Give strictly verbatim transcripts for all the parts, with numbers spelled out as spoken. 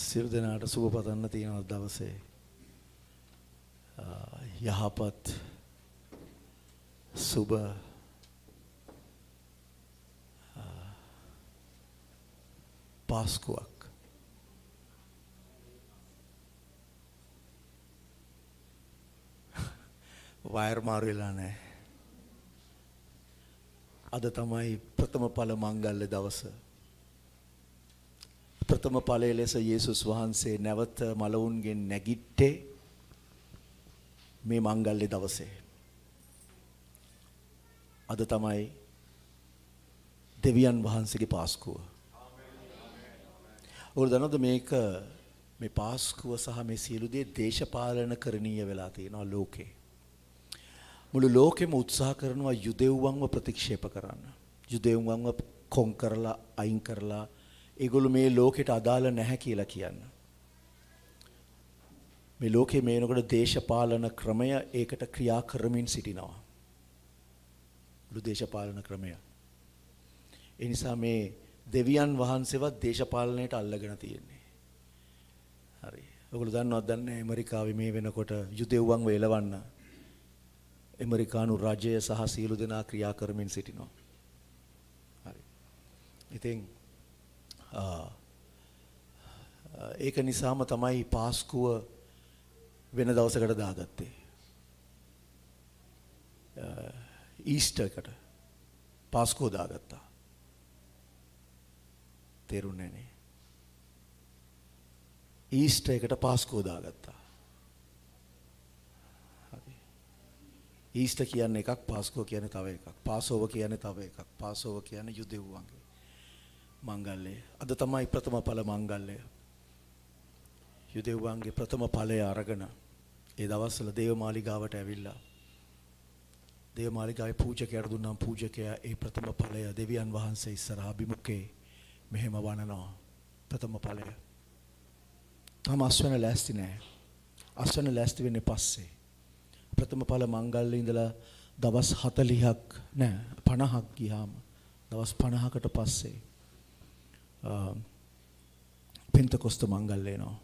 සියලු දෙනාට සුබ පතන්න තියෙන දවසේ යහපත් සුබ පාස්කුවක්. වයර් මාරු වෙලා නැහැ. අද තමයි ප්‍රථම ඵල මංගල්‍ය දවස. ප්‍රථම ඵලයේ ලෙස යේසුස් වහන්සේ නැවත මලවුන්ගෙන් නැගිට්ටේ මේ මංගල්‍ය දවසේ. අද තමයි දෙවියන් වහන්සේගේ පාස්කුව. ඔයාලා දන්නවද මේක මේ පාස්කුව සහ මේ සියලු දේ දේශපාලන කරණීය වෙලා තියෙනවා ලෝකේ. මුළු ලෝකෙම උත්සාහ කරනවා යුදෙව්වන්ව ප්‍රතික්ෂේප කරන්න. යුදෙව්වන්ව කොන් කරලා අයින් කරලා ඒගොල්ලෝ මේ ලෝකෙට අදාළ නැහැ කියලා කියන්න. මේ ලෝකේ මේ වෙනකොට දේශපාලන ක්‍රමය ඒකට ක්‍රියා කරමින් සිටිනවා. මුළු දේශපාලන ක්‍රමය. ඒ නිසා මේ දෙවියන් වහන්සේවත් දේශපාලනයට අල්ලගෙන තියෙන්නේ. හරි. ඔයගොල්ලෝ දන්නවද දන්නේ ඇමරිකාවේ මේ වෙනකොට යුදෙව්වන්ව එලවන්න ඇමරිකානු රජය සහ සියලු දෙනා ක්‍රියා කරමින් සිටිනවා. හරි. ඉතින් ඒක නිසාම තමයි පාස්කුව වෙන දවසකට දාගත්තේ. ඊස්ටර්කට පාස්කුව දාගත්තා. තේරුණේ නේ. ඊස්ටර්කට පාස්කුව දාගත්තා. හරි. ඊස්ටර් කියන්නේ එකක්, පාස්කුව කියන්නේ තව එකක්. පාසෝව කියන්නේ තව එකක්. පාසෝව කියන්නේ යුදෙව්වන්ගේ මංගල්‍යය. අද තමයි ප්‍රථම ඵල මංගල්‍යය. යුදෙව්වන්ගේ ප්‍රථම ඵලය අරගෙන ඒ දවස්වල දේවමාලිගාවට ඇවිල්ලා දේවමාලිගාවේ පූජකයාට දුන්නා. පූජකයා ඒ ප්‍රථම ඵලය දෙවියන් වහන්සේ ඉස්සරහා අභිමුඛේ මෙහෙම වනනවා. ප්‍රථම ඵලය. තම අස්වැන්න ලෑස්ති නැහැ. අස්වැන්න ලෑස්ති වෙන්නේ පස්සේ. ප්‍රථම ඵල මංගල්‍යයේ ඉඳලා දවස් හතළිහක් නෑ පනහක් ගියාම දවස් පනහකට පස්සේ පෙන්තකොස්ත මංගල්‍යය එනවා.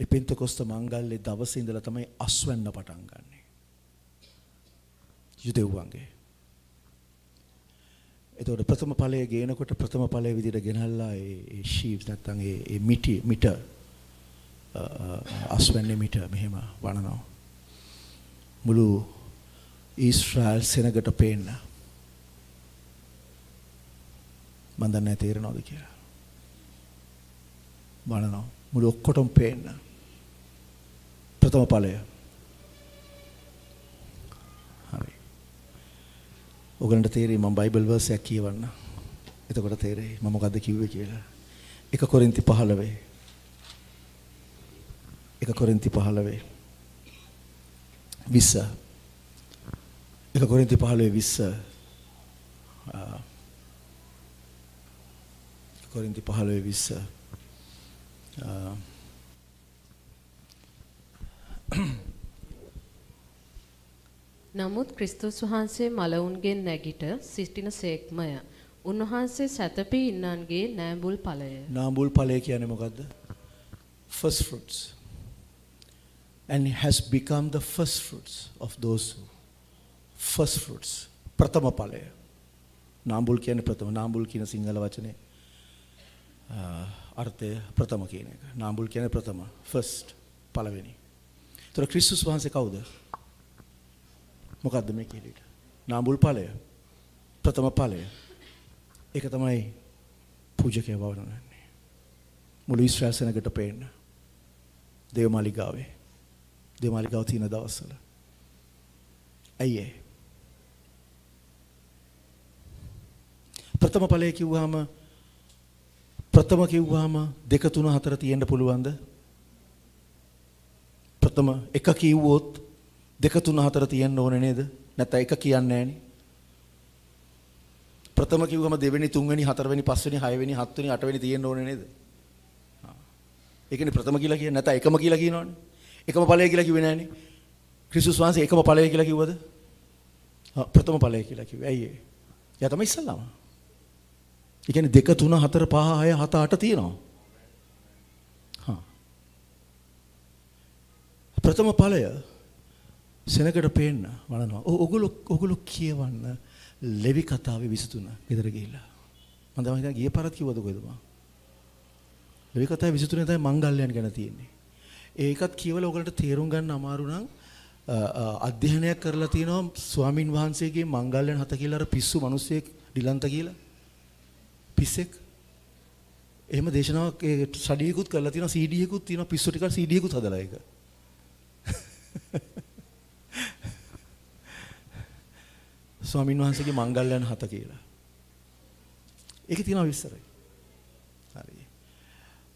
ඒ පෙන්තකොස්ත මංගල්‍යයේ දවසේ ඉඳලා තමයි අස්වැන්න පටන් ගන්නෙ. යුදෙව්වන්ගේ. එතකොට ප්‍රථම ඵලයේ ගේනකොට ප්‍රථම ඵලයේ විදිහට ගෙනල්ලා ඒ ෂීප්ස් නැත්තම් ඒ ඒ මිටි මිට අස්වැන්නේ මිට මෙහෙම වනනවා. මුළු ඊශ්‍රායල් සෙනඟට පේන්න. මන් දන්නේ තේරෙනවද කියලා බලනවා. මුළු ඔක්කොටම පේන්න ප්‍රථම ඵලය. හරි. ඔයගලන්ට තේරෙයි මම බයිබල් වර්ස් එකක් කියවන්න. එතකොට තේරෙයි මම මොකද්ද කිව්වේ කියලා. එක කොරින්ති පහළව එක කොරින්ති පහළව විස්ස එක කොරින්ති පහළව විස්ස කොරින්ති පහළව විස්ස නමුත් ක්‍රිස්තුස් වහන්සේ මලවුන්ගෙන් නැගිට සිටින සේක්මය උන්වහන්සේ සැතපී ඉන්නන්ගේ නෑඹුල් ඵලය. නෑඹුල් ඵලය කියන්නේ මොකද්ද? First fruits. And he has become the first fruits of those who first fruits. ප්‍රථම ඵලය. නෑඹුල් කියන්නේ ප්‍රථම. නෑඹුල් කියන සිංහල වචනේ අර්ථය ප්‍රථම කියන එක. නාඹුල් කියන්නේ ප්‍රථම. ෆස්ට් පළවෙනි. ඒතර ක්‍රිස්තුස් වහන්සේ කවුද? මොකද්ද මේ කියලීට? නාඹුල් ඵලය. ප්‍රථම ඵලය. ඒක තමයි පූජකයා වවනන්නේ. මුළු ඊශ්‍රායල් සෙනඟට පේන්න. දේවමාලිගාවේ. දේවමාලිගාව තියෙන දවස්වල. අයියේ. ප්‍රථම ඵලය කිව්වහම ප්‍රථම කිව්වහම දෙක තුන හතර තියෙන්න පුළුවන්ද? ප්‍රථම එක කිව්වොත් දෙක තුන හතර තියෙන්න ඕනේ නේද? නැත්නම් එක කියන්නේ නැහනේ. ප්‍රථම කිව්වම දෙවෙනි තුන්වෙනි හතරවෙනි පස්වෙනි හයවෙනි හත්වෙනි අටවෙනි තියෙන්න ඕනේ නේද? ආ. ඒ කියන්නේ ප්‍රථම කියලා කියන්නේ නැත්නම් එකම කියලා කියනවනේ. එකම ඵලය කියලා කිව්වේ නැහනේ. ක්‍රිස්තුස් වහන්සේ එකම ඵලය කියලා කිව්වද? ආ ප්‍රථම ඵලය කියලා කිව්වේ. ඇයි ඒ? යා තමයි ඉස්සල්ලාම. ඒ කියන්නේ දෙක තුන හතර පහ හය හත අට තියෙනවා. ප්‍රථම ඵලය සෙනගට පේන්න වළනවා. ඔගොල්ලෝ ඔගොල්ලෝ කියවන්න ලෙවි කතාවේ විසුතුන ගෙදර ගිහිල්ලා. මම දැන් හිතන්නේ ගිය පාරත් කිව්වද කොහෙද මම? ලෙවි කතාවේ විසුතුනේ තමයි මංගල්‍යයන් ගැන තියෙන්නේ. ඒකත් කියවලා ඔයගලට තේරුම් ගන්න අමාරු නම් අධ්‍යයනයක් කරලා තිනවා ස්වාමින් වහන්සේගේ මංගල්‍යයන් හත කියලා අර පිස්සු මිනිස්සෙක් ඩිලන්ත කියලා. පිස්සෙක්. එහෙම දේශනාවක් ඒ ස්ටඩි එකකුත් කරලා තිනවා සීඩී එකකුත් තිනවා පිස්සු ටිකක් සීඩී එකකුත් හදලා ඒක. स्वामी वहांसे की मंगल्यान हाथ केला एक तीन विस्तर हरी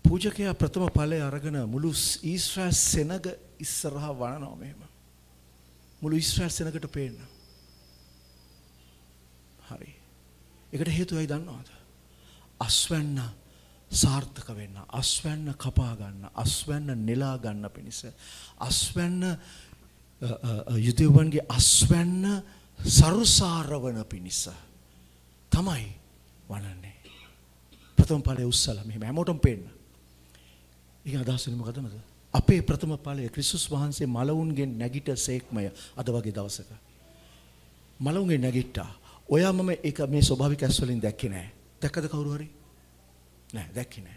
पूजक प्रथम पाले अरगन मुलु ईश्वर सेनग इस्सर वाणन मेम मुलु ईश्वर सेनग पेण हरी एक हेतु अन्न अश्वण्ण सार्थकवेन्न अश्वण्ण कपागन्न अश्वण्ण निलागन्न पिनिस अश्वण्ण युद्धवन्गे अश्वण्ण සරුසාරවන පිණිස තමයි වණන්නේ ප්‍රථම ඵලයේ උස්සලා මෙහෙම හැමෝටම පේන්න. ඒක අදහස් වෙන මොකදමද? අපේ ප්‍රථම ඵලයේ ක්‍රිස්තුස් වහන්සේ මලවුන්ගෙන් නැගිට සේක්මය අද වගේ දවසක. මලවුන්ගෙන් නැගිට්ටා. ඔයා මම ඒක මේ ස්වභාවික ඇස් වලින් දැක්කේ නෑ. දැක්කද කවුරු හරි? නෑ දැක්කේ නෑ.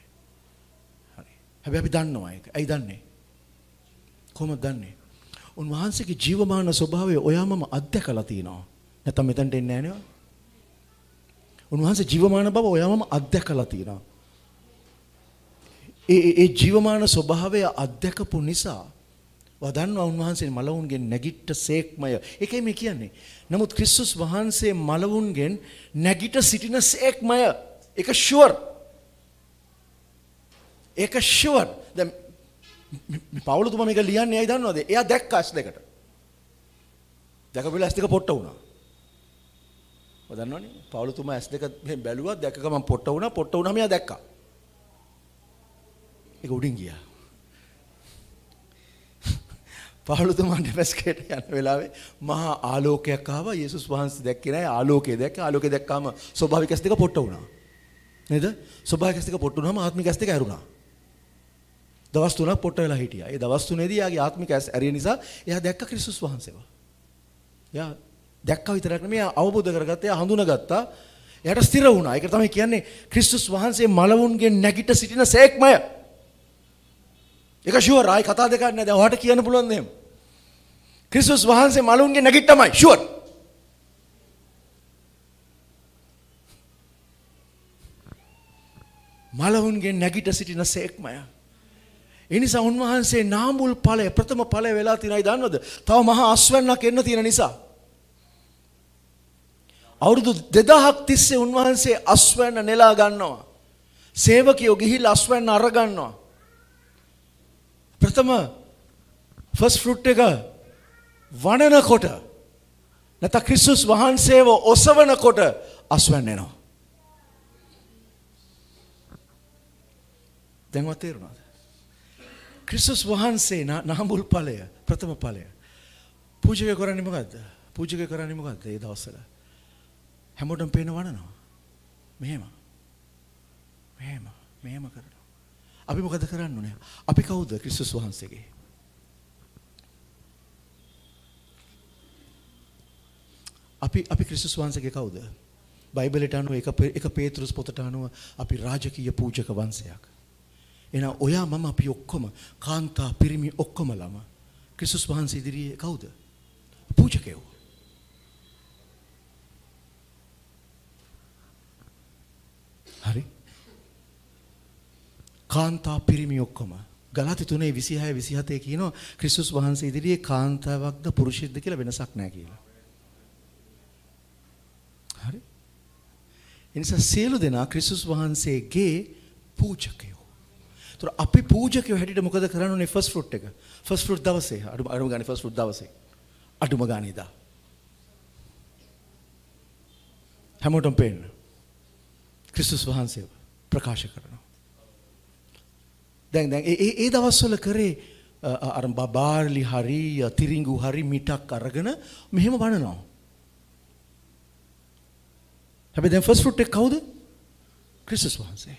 හරි. හැබැයි අපි දන්නවා ඒක. ඇයි දන්නේ? කොහොමද දන්නේ? उन्वहांसे की जीवमान स्वभाव ओयाम अद्यकल तीन नत मेतंटेन्या उन्वहांसे जीवमान भाव ओयाम अद्यकल तीन ए जीवमान स्वभाव अद्यक पुनिसा वदान उन्वहांसे मलवुन्गे नगिट सेक्मय एक मे कियाने नमुत क्रिस्तुस वहांसे मलवुन्गे नगिट सिटिन सेक्मय एक श्योर एक श्योर द पावल तुम लिया न्याय दान दे या देख का अस्ते कट देख बोले अस्ते का पोट्टा होना वो दान नहीं पावल तुम अस्ते का बैलुआ देख का मैं पोट्टा होना पोट्टा होना मैं या देख का एक उड़ीन गया पावल तुम आने बस के आने वेला वे महा आलोक क्या कहा वा यीशु स्वान से देख के ना आलोक देख के आलोक देख का मैं स्वाभाविक अस्ते का पोट्टा होना नहीं था स्वाभाविक अस्ते का पोट्टा होना मैं आत्मिक अस्ते का रुना दवास्तु ना पोटेला हिटिया ये दवास्तु ने दी आगे आत्मिक ऐसे अरे निशा यह देख का क्रिस्तुस वहां सेवा यह देख का इतना में अवबोध कर गया हंधु न गता यहाँ स्थिर होना एक मैं क्या नहीं क्रिस्तुस वहां से मालव उनके नेगेटिव सिटी ना सेक मैं एक श्योर राय कथा देखा नहीं हट किया ना बुलंद हम क्रिस्तुस वहां से मालव उनके नेगेटिव मैं श्योर मालव उनके नेगेटिव सिटी ना सेक मैं එනිසා උන්වහන්සේ නාඹුල් ඵලය ප්‍රථම ඵලය වෙලා තිනයි දන්නවද? තව මහා අස්වැන්නක් එන්න තියෙන නිසා. අවුරුදු දෙදහක් තිස්සේ උන්වහන්සේ අස්වැන්න නෙලා ගන්නවා. සේවකයෝ ගිහිල්ලා අස්වැන්න අර ගන්නවා. ප්‍රථම ෆස්ට් ෆෘට් එක වණනකොට නැත්නම් ක්‍රිස්තුස් වහන්සේව ඔසවනකොට අස්වැන්න එනවා. දැන් ඔය තේරුණාද? क्रिस्तुस वहांसे ना नामुल पाले प्रथम पाले पूजे के कराने मुकाद पूजे के कराने मुकाद ये दावसला हेमोटम पेन वाला ना मेहमा मेहमा मेहमा करना अभी मुकाद कराने ने अभी कहाँ उधर क्रिस्तुस वहांसे के अभी अभी क्रिस्तुस वहांसे के कहाँ उधर बाइबल इटानो एका पे एका पेत्रुस पोतटानो अभी राज्य की ये पूजे का वंसे आक එනා ඔයා මම අපි ඔක්කොම කාන්තා පිරිමි ඔක්කොම ළම ක්‍රිස්තුස් වහන්සේ ඉදිරියේ කවුද? පූජකයෝ. හරි. කාන්තා පිරිමි ඔක්කොම ගලාති තුනේ විසිහය විසිහතේ කියනවා ක්‍රිස්තුස් වහන්සේ ඉදිරියේ කාන්තාවක්ද පුරුෂයෙක්ද කියලා වෙනසක් නැහැ කියලා. හරි. එනිසා සියලු දෙනා ක්‍රිස්තුස් වහන්සේගේ පූජකයෝ. तो अभी पूजा के हेडिट मुकद कर फस्ट फ्रूट टेक फस्ट फ्रूट दवसे अड़ अड़मगाने फस्ट फ्रूट दवसे अड़मगाने दा हेमोटम पेन क्रिस्तुस वहांसे प्रकाश करना देंग देंग ए ए ए दवसल करे अरम बाबारली हरी तिरिंगु हरी मीठा करगना मेहम बनना अभी दें फस्ट फ्रूट टेक कौद क्रिस्तुस वहांसे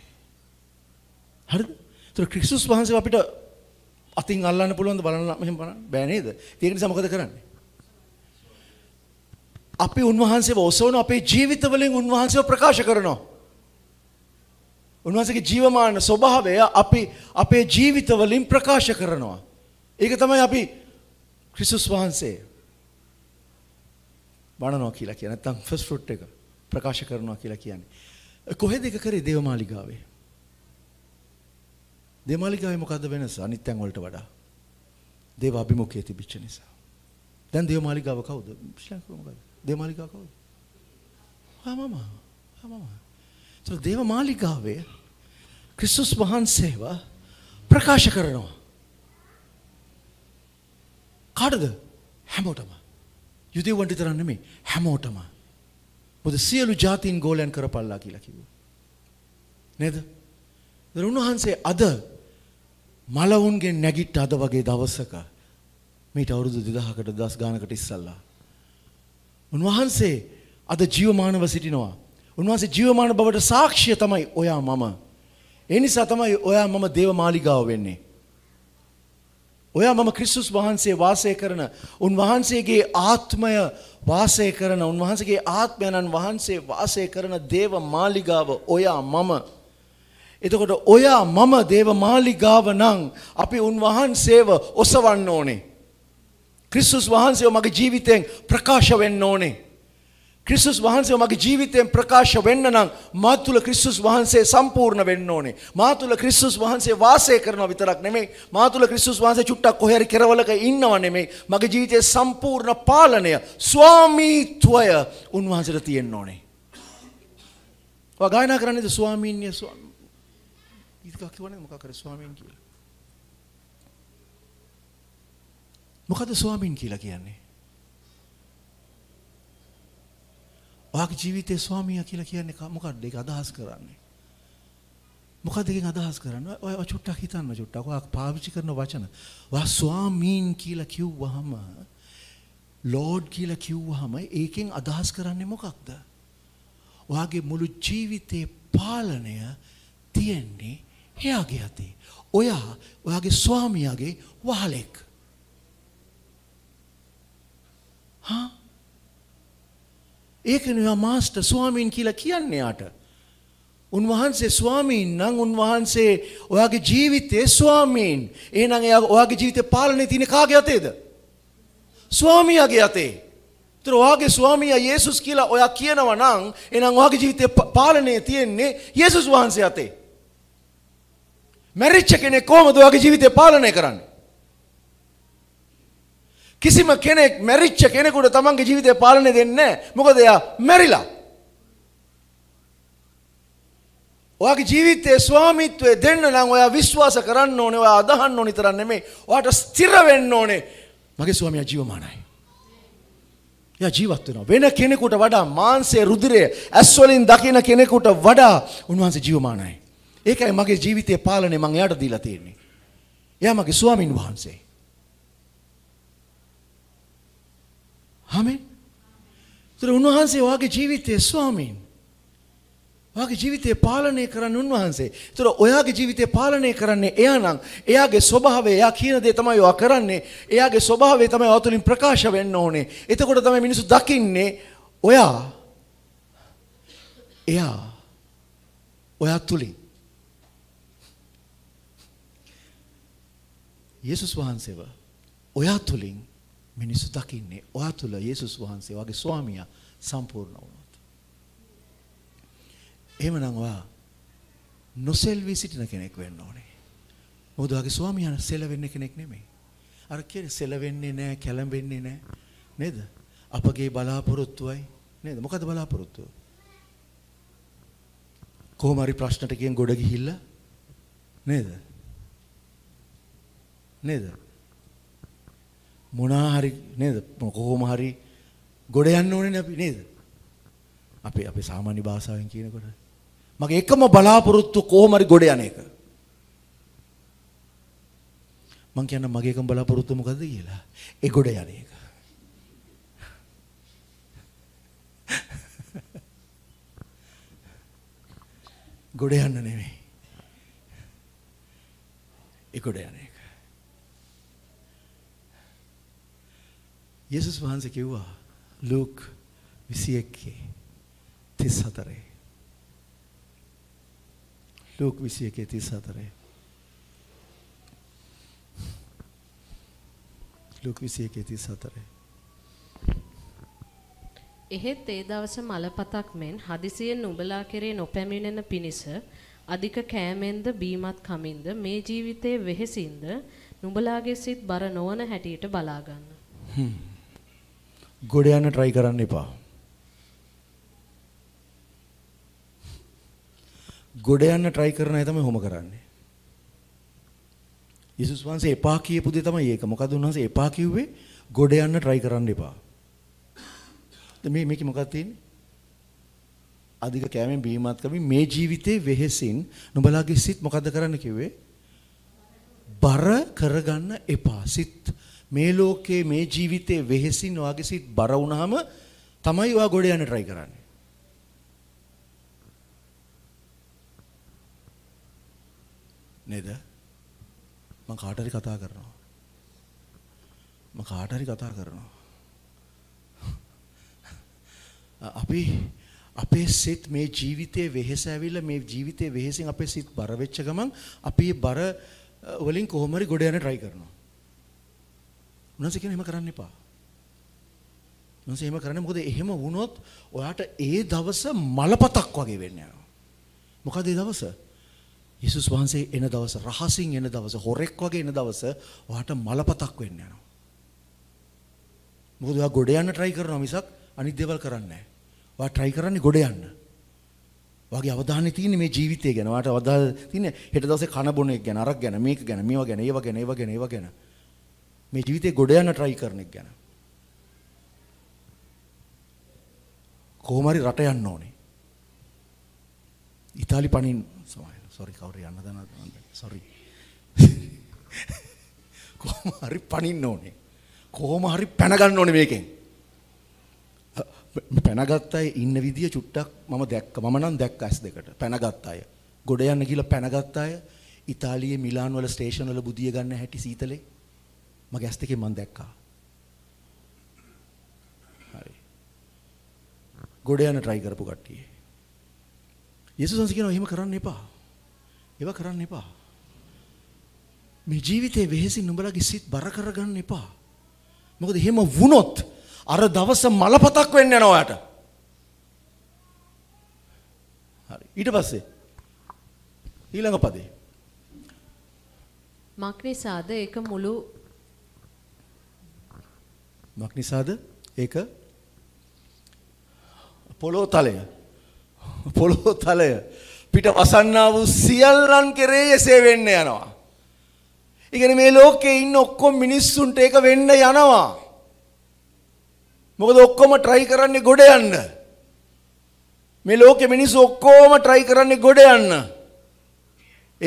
हर तो क्रिस्तुस वहांसे අපිට අතින් අල්ලන්න පුළුවන්ද බලන්න මෙහෙම බලන්න බෑ නේද? ඒක නිසා මොකද කරන්නේ? අපි උන්වහන්සේව ඔසවන අපේ ජීවිතවලින් උන්වහන්සේව ප්‍රකාශ කරනවා. උන්වහන්සේගේ ජීවමාන ස්වභාවය අපි අපේ ජීවිතවලින් ප්‍රකාශ කරනවා. ඒක තමයි අපි ක්‍රිස්තුස් වහන්සේ වඩනවා කියලා කියන නැත්නම් ෆස්ට් ෆෘට් එක ප්‍රකාශ කරනවා කියලා කියන්නේ. කොහෙද ඒක කරේ? දේවමාලිගාවේ. දේවමාලිගාවේ මොකද්ද වෙනස? අනිත් තැන් වලට වඩා දේව අභිමුඛයේ තිබිච්ච නිසා. දැන් දේවමාලිගාව කවුද? ශ්‍රී ලංකාව මොකද්ද? දේවමාලිගාව කවුද? ආමම ආමම. ඒතර දේවමාලිගාවේ ක්‍රිස්තුස් වහන්සේව ප්‍රකාශ කරනවා. කාටද? හැමෝටම. යුදෙවන්ට විතරක් නෙමෙයි හැමෝටම. මොකද සියලු ජාතීන් ගෝලයන් කරපල්ලා කියලා කිව්වා. නේද? ඒතර උන්වහන්සේ අද මලවුන්ගේ නැගිට අද වගේ දවසක මේට අවුරුදු දෙදහකට දහස් ගානකට ඉස්සල්ලා උන්වහන්සේ අද ජීවමානව සිටිනවා. උන්වහන්සේ ජීවමාන බවට සාක්ෂිය තමයි ඔයා මම. ඒ නිසා තමයි ඔයා මම දේවමාලිගාව වෙන්නේ. ඔයා මම ක්‍රිස්තුස් වහන්සේ වාසය කරන උන්වහන්සේගේ ආත්මය වාසය කරන උන්වහන්සේගේ ආත්මයන් වහන්සේ වාසය කරන දේවමාලිගාව ඔයා මම. එතකොට ඔයා මම දේවමාලිගාව නම් අපි උන්වහන්සේව ඔසවන්න ඕනේ. ක්‍රිස්තුස් වහන්සේව මගේ ජීවිතයෙන් ප්‍රකාශ වෙන්න ඕනේ. ක්‍රිස්තුස් වහන්සේව මගේ ජීවිතයෙන් ප්‍රකාශ වෙන්න නම් මා තුළ ක්‍රිස්තුස් වහන්සේ සම්පූර්ණ වෙන්න ඕනේ. මා තුළ ක්‍රිස්තුස් වහන්සේ වාසය කරනවා විතරක් නෙමෙයි. මා තුළ ක්‍රිස්තුස් වහන්සේ චුට්ටක් කොහේ හරි කෙරවලක ඉන්නව නෙමෙයි. මගේ ජීවිතයේ සම්පූර්ණ පාලනය, ස්වාමීත්වය උන්වහන්සේට තියෙන්න ඕනේ. ඔයා ගායනා කරන්නේද ස්වාමීන්‍ය ස්වාමී ගීතයක් කියවන්නේ මොකක් කර ස්වාමීන් කියලා. මොකද ස්වාමීන් කියලා කියන්නේ? ඔයාගේ ජීවිතේ ස්වාමියා කියලා කියන්නේ මොකක්ද? ඒක අදහස් කරන්නේ. මොකද ඒකෙන් අදහස් කරන්නේ? ඔයා චුට්ටක් හිතන්න චුට්ටක්. ඔයා පාවිච්චි කරන වචන. ඔයා ස්වාමීන් කියලා කිව්වහම, ලෝඩ් කියලා කිව්වහම ඒකෙන් අදහස් කරන්නේ මොකක්ද? ඔයාගේ මුළු ජීවිතේ පාලනය තියෙන්නේ එයාගේ අතේ. ඔයා ඔයාගේ ස්වාමියාගේ වහලෙක්. හා ඒකනේ ඔයා මාස්ටර් ස්වාමීන් කියලා කියන්නේ යාට. උන්වහන්සේ ස්වාමීන් නම් උන්වහන්සේ ඔයාගේ ජීවිතේ ස්වාමීන්. එහෙනම් එයා ඔයාගේ ජීවිතේ පාලනේ තියෙන්නේ කාගේ අතේද? ස්වාමියාගේ අතේ. ඒතර ඔයාගේ ස්වාමියා යේසුස් කියලා ඔයා කියනවා නම් එහෙනම් ඔයාගේ ජීවිතේ පාලනේ තියෙන්නේ යේසුස් වහන්සේ අතේ. මැරිච්ච කෙනෙක් කොහොමද ඔයාගේ ජීවිතේ පාලනය කරන්නේ? කිසිම කෙනෙක් මැරිච්ච කෙනෙකුට තමන්ගේ ජීවිතේ පාලනය දෙන්නේ නැහැ. මොකද එයා මැරිලා. ඔයාගේ ජීවිතේ ස්වාමිත්වය දෙන්න නම් ඔයා විශ්වාස කරන්න ඕනේ. ඔයා අදහන්න ඕනේ තරම් නෙමෙයි. ඔයාට ස්ථිර වෙන්න ඕනේ. මගේ ස්වාමියා ජීවමානයි. එයා ජීවත් වෙනවා. වෙන කෙනෙකුට වඩා මාංශයේ රුධිරය ඇස් වලින් දකින කෙනෙකුට වඩා උන්වහන්සේ ජීවමානයි. ඒකයි මගේ ජීවිතයේ පාලනය මම එයාට දීලා තියෙන්නේ. එයා මගේ ස්වාමීන් වහන්සේ. ආමෙන්. ඒතර උන්වහන්සේ ඔයාගේ ජීවිතයේ ස්වාමීන්. ඔයාගේ ජීවිතයේ පාලනය කරන උන්වහන්සේ. ඒතර ඔයාගේ ජීවිතයේ පාලනය කරන්නේ එයා නම් එයාගේ ස්වභාවය, එයා කියන දේ තමයි ඔයා කරන්නේ. එයාගේ ස්වභාවය තමයි ඔයා තුලින් ප්‍රකාශ වෙන්න ඕනේ. එතකොට තමයි මිනිස්සු දකින්නේ ඔයා එයා ඔයා තුලින් යේසුස් වහන්සේව ඔයා තුලින් මිනිස්සු දකින්නේ. ඔයා තුල යේසුස් වහන්සේ වගේ ස්වාමියා සම්පූර්ණ වුණොත්. එහෙමනම් ඔයා නොසෙල්වි සිටින කෙනෙක් වෙන්න ඕනේ. මොකද ඔයාගේ ස්වාමියා සෙලවෙන්න කෙනෙක් නෙමෙයි. අර කියන්නේ සෙලවෙන්නේ නැහැ, කැළඹෙන්නේ නැහැ. නේද? අපගේ බලාපොරොත්තුවයි නේද? මොකද බලාපොරොත්තුව? කොහොම හරි ප්‍රශ්නට කියන ගොඩ ගිහිල්ලා නේද? නේද මොනා හරි නේද කොහොම හරි ගොඩ යන්න ඕනේ අපි නේද? අපි අපේ සාමාන්‍ය භාෂාවෙන් කියනකොට මගේ එකම බලාපොරොත්තු කොහොම හරි ගොඩ යන එක. මං කියන්න මගේ එකම බලාපොරොත්තු මොකද්ද කියලා? ඒ ගොඩ යන එක. ගොඩ යන්න නෙමෙයි. ඒ ගොඩ යන එක. 예수 만세 기우와 Luke twenty-eight thirty-four Luke twenty-eight thirty-four Luke twenty-eight thirty-four එහෙත් ඒ දවස මලපතක් මෙන් හදිසියෙන් නුඹලා කෙරේ නොපැමිණෙන පිණිස අධික කෑමෙන්ද බීමත් කමින්ද මේ ජීවිතයේ වෙහෙසින්ද නුඹලාගේ සිත් බර නොවන හැටියට බලා ගන්න. ගොඩ යන්න try කරන්න එපා. ගොඩ යන්න try කරන අය තමයි හොම කරන්නේ. යේසුස් වහන්සේ එපා කියපු දේ තමයි ඒක. මොකද උන්වහන්සේ එපා කිව්වේ ගොඩ යන්න try කරන්න එපා. මේ මේක මොකක්ද තියෙන්නේ? අධික කෑමෙන් බීමත් කමින් මේ ජීවිතේ වෙහෙසින් නුඹලාගේ සිත් මොකද කරන්න කිව්වේ? බර කරගන්න එපා. සිත් මේ ලෝකේ මේ ජීවිතේ වෙහෙසින් ඔයාගේ සිත් බර වුණාම තමයි ඔයා ගොඩ යන්න try කරන්නේ. නේද? මම කාට හරි කතා කරනවා. මම කාට හරි කතා කරනවා. අපි අපේ සිත් මේ ජීවිතයේ වෙහෙස ඇවිල්ලා මේ ජීවිතයේ වෙහෙසෙන් අපේ සිත් බර වෙච්ච ගමන් අපි මේ බර වලින් කොහොම හරි ගොඩ යන්න try කරනවා. උනන්සේ කියන එහෙම කරන්න එපා. උනන්සේ එහෙම කරන්නේ මොකද එහෙම වුණොත් ඔයාට ඒ දවස මලපතක් වගේ වෙන්න යනවා. මොකද ඒ දවස? යේසුස් වහන්සේ එන දවස, රහසින් එන දවස, හොරෙක් වගේ එන දවස ඔයාට මලපතක් වෙන්න යනවා. මොකද ඔයා ගොඩ යන්න try කරනවා මිසක් අනිත් දේවල් කරන්නේ නැහැ. වා try කරන්නේ ගොඩ යන්න. වාගේ අවධානය තියෙන්නේ මේ ජීවිතය ගැන. වාට අවධානය තියෙන්නේ හෙට දවසේ කන බොන එක ගැන, අරක් ගැන, මේක ගැන, මේවා ගැන, ඒවා ගැන, ඒවා ගැන, ඒවා ගැන. මේ ජීවිතේ ගොඩ යන්න try කරන එක ගැන. කොහොම හරි රට යන්න ඕනේ. ඉතාලි පණින් sorry කවුරු යන්න දන්නවද? sorry. කොහොම හරි පණින්න ඕනේ. කොහොම හරි පැන ගන්න ඕනේ මේකෙන්. පැනගත් අය ඉන්න විදිය චුට්ටක් මම දැක්කා. මම නම් දැක්ක ඇස් දෙකට පැනගත් අය. ගොඩ යන්න කියලා පැනගත් අය ඉතාලියේ මිලාන් වල ස්ටේෂන් වල බුදිය ගන්න හැටි සීතලේ මගේ ඇස් දෙකෙන් මම දැක්කා. හරි. ගොඩ යන්න try කරපු කට්ටිය. යේසුස් වහන්සේ කියනවා එහෙම කරන්න එපා. ඒවා කරන්න එපා. මේ ජීවිතේ වෙහෙසින් නුඹලාගේ සිත් බර කරගන්න එපා. මොකද එහෙම වුණොත් අර දවස මලපතක් වෙන්න යනවා ඔයාට. හරි. ඊට පස්සේ ඊළඟ පදේ. මක්නිසාද ඒක මුළු මක්නිසාද ඒක පොළොව තලය. පොළොව තලය පිට වසන්නා වූ සියල්ලන් කෙරේ එසේ වෙන්න යනවා. ඒ කියන්නේ මේ ලෝකේ ඉන්න ඔක්කොම මිනිස්සුන්ට ඒක වෙන්න යනවා. මොකද ඔක්කොම try කරන්නේ ගොඩ යන්න. මේ ලෝකෙ මිනිස්සු ඔක්කොම try කරන්නේ ගොඩ යන්න.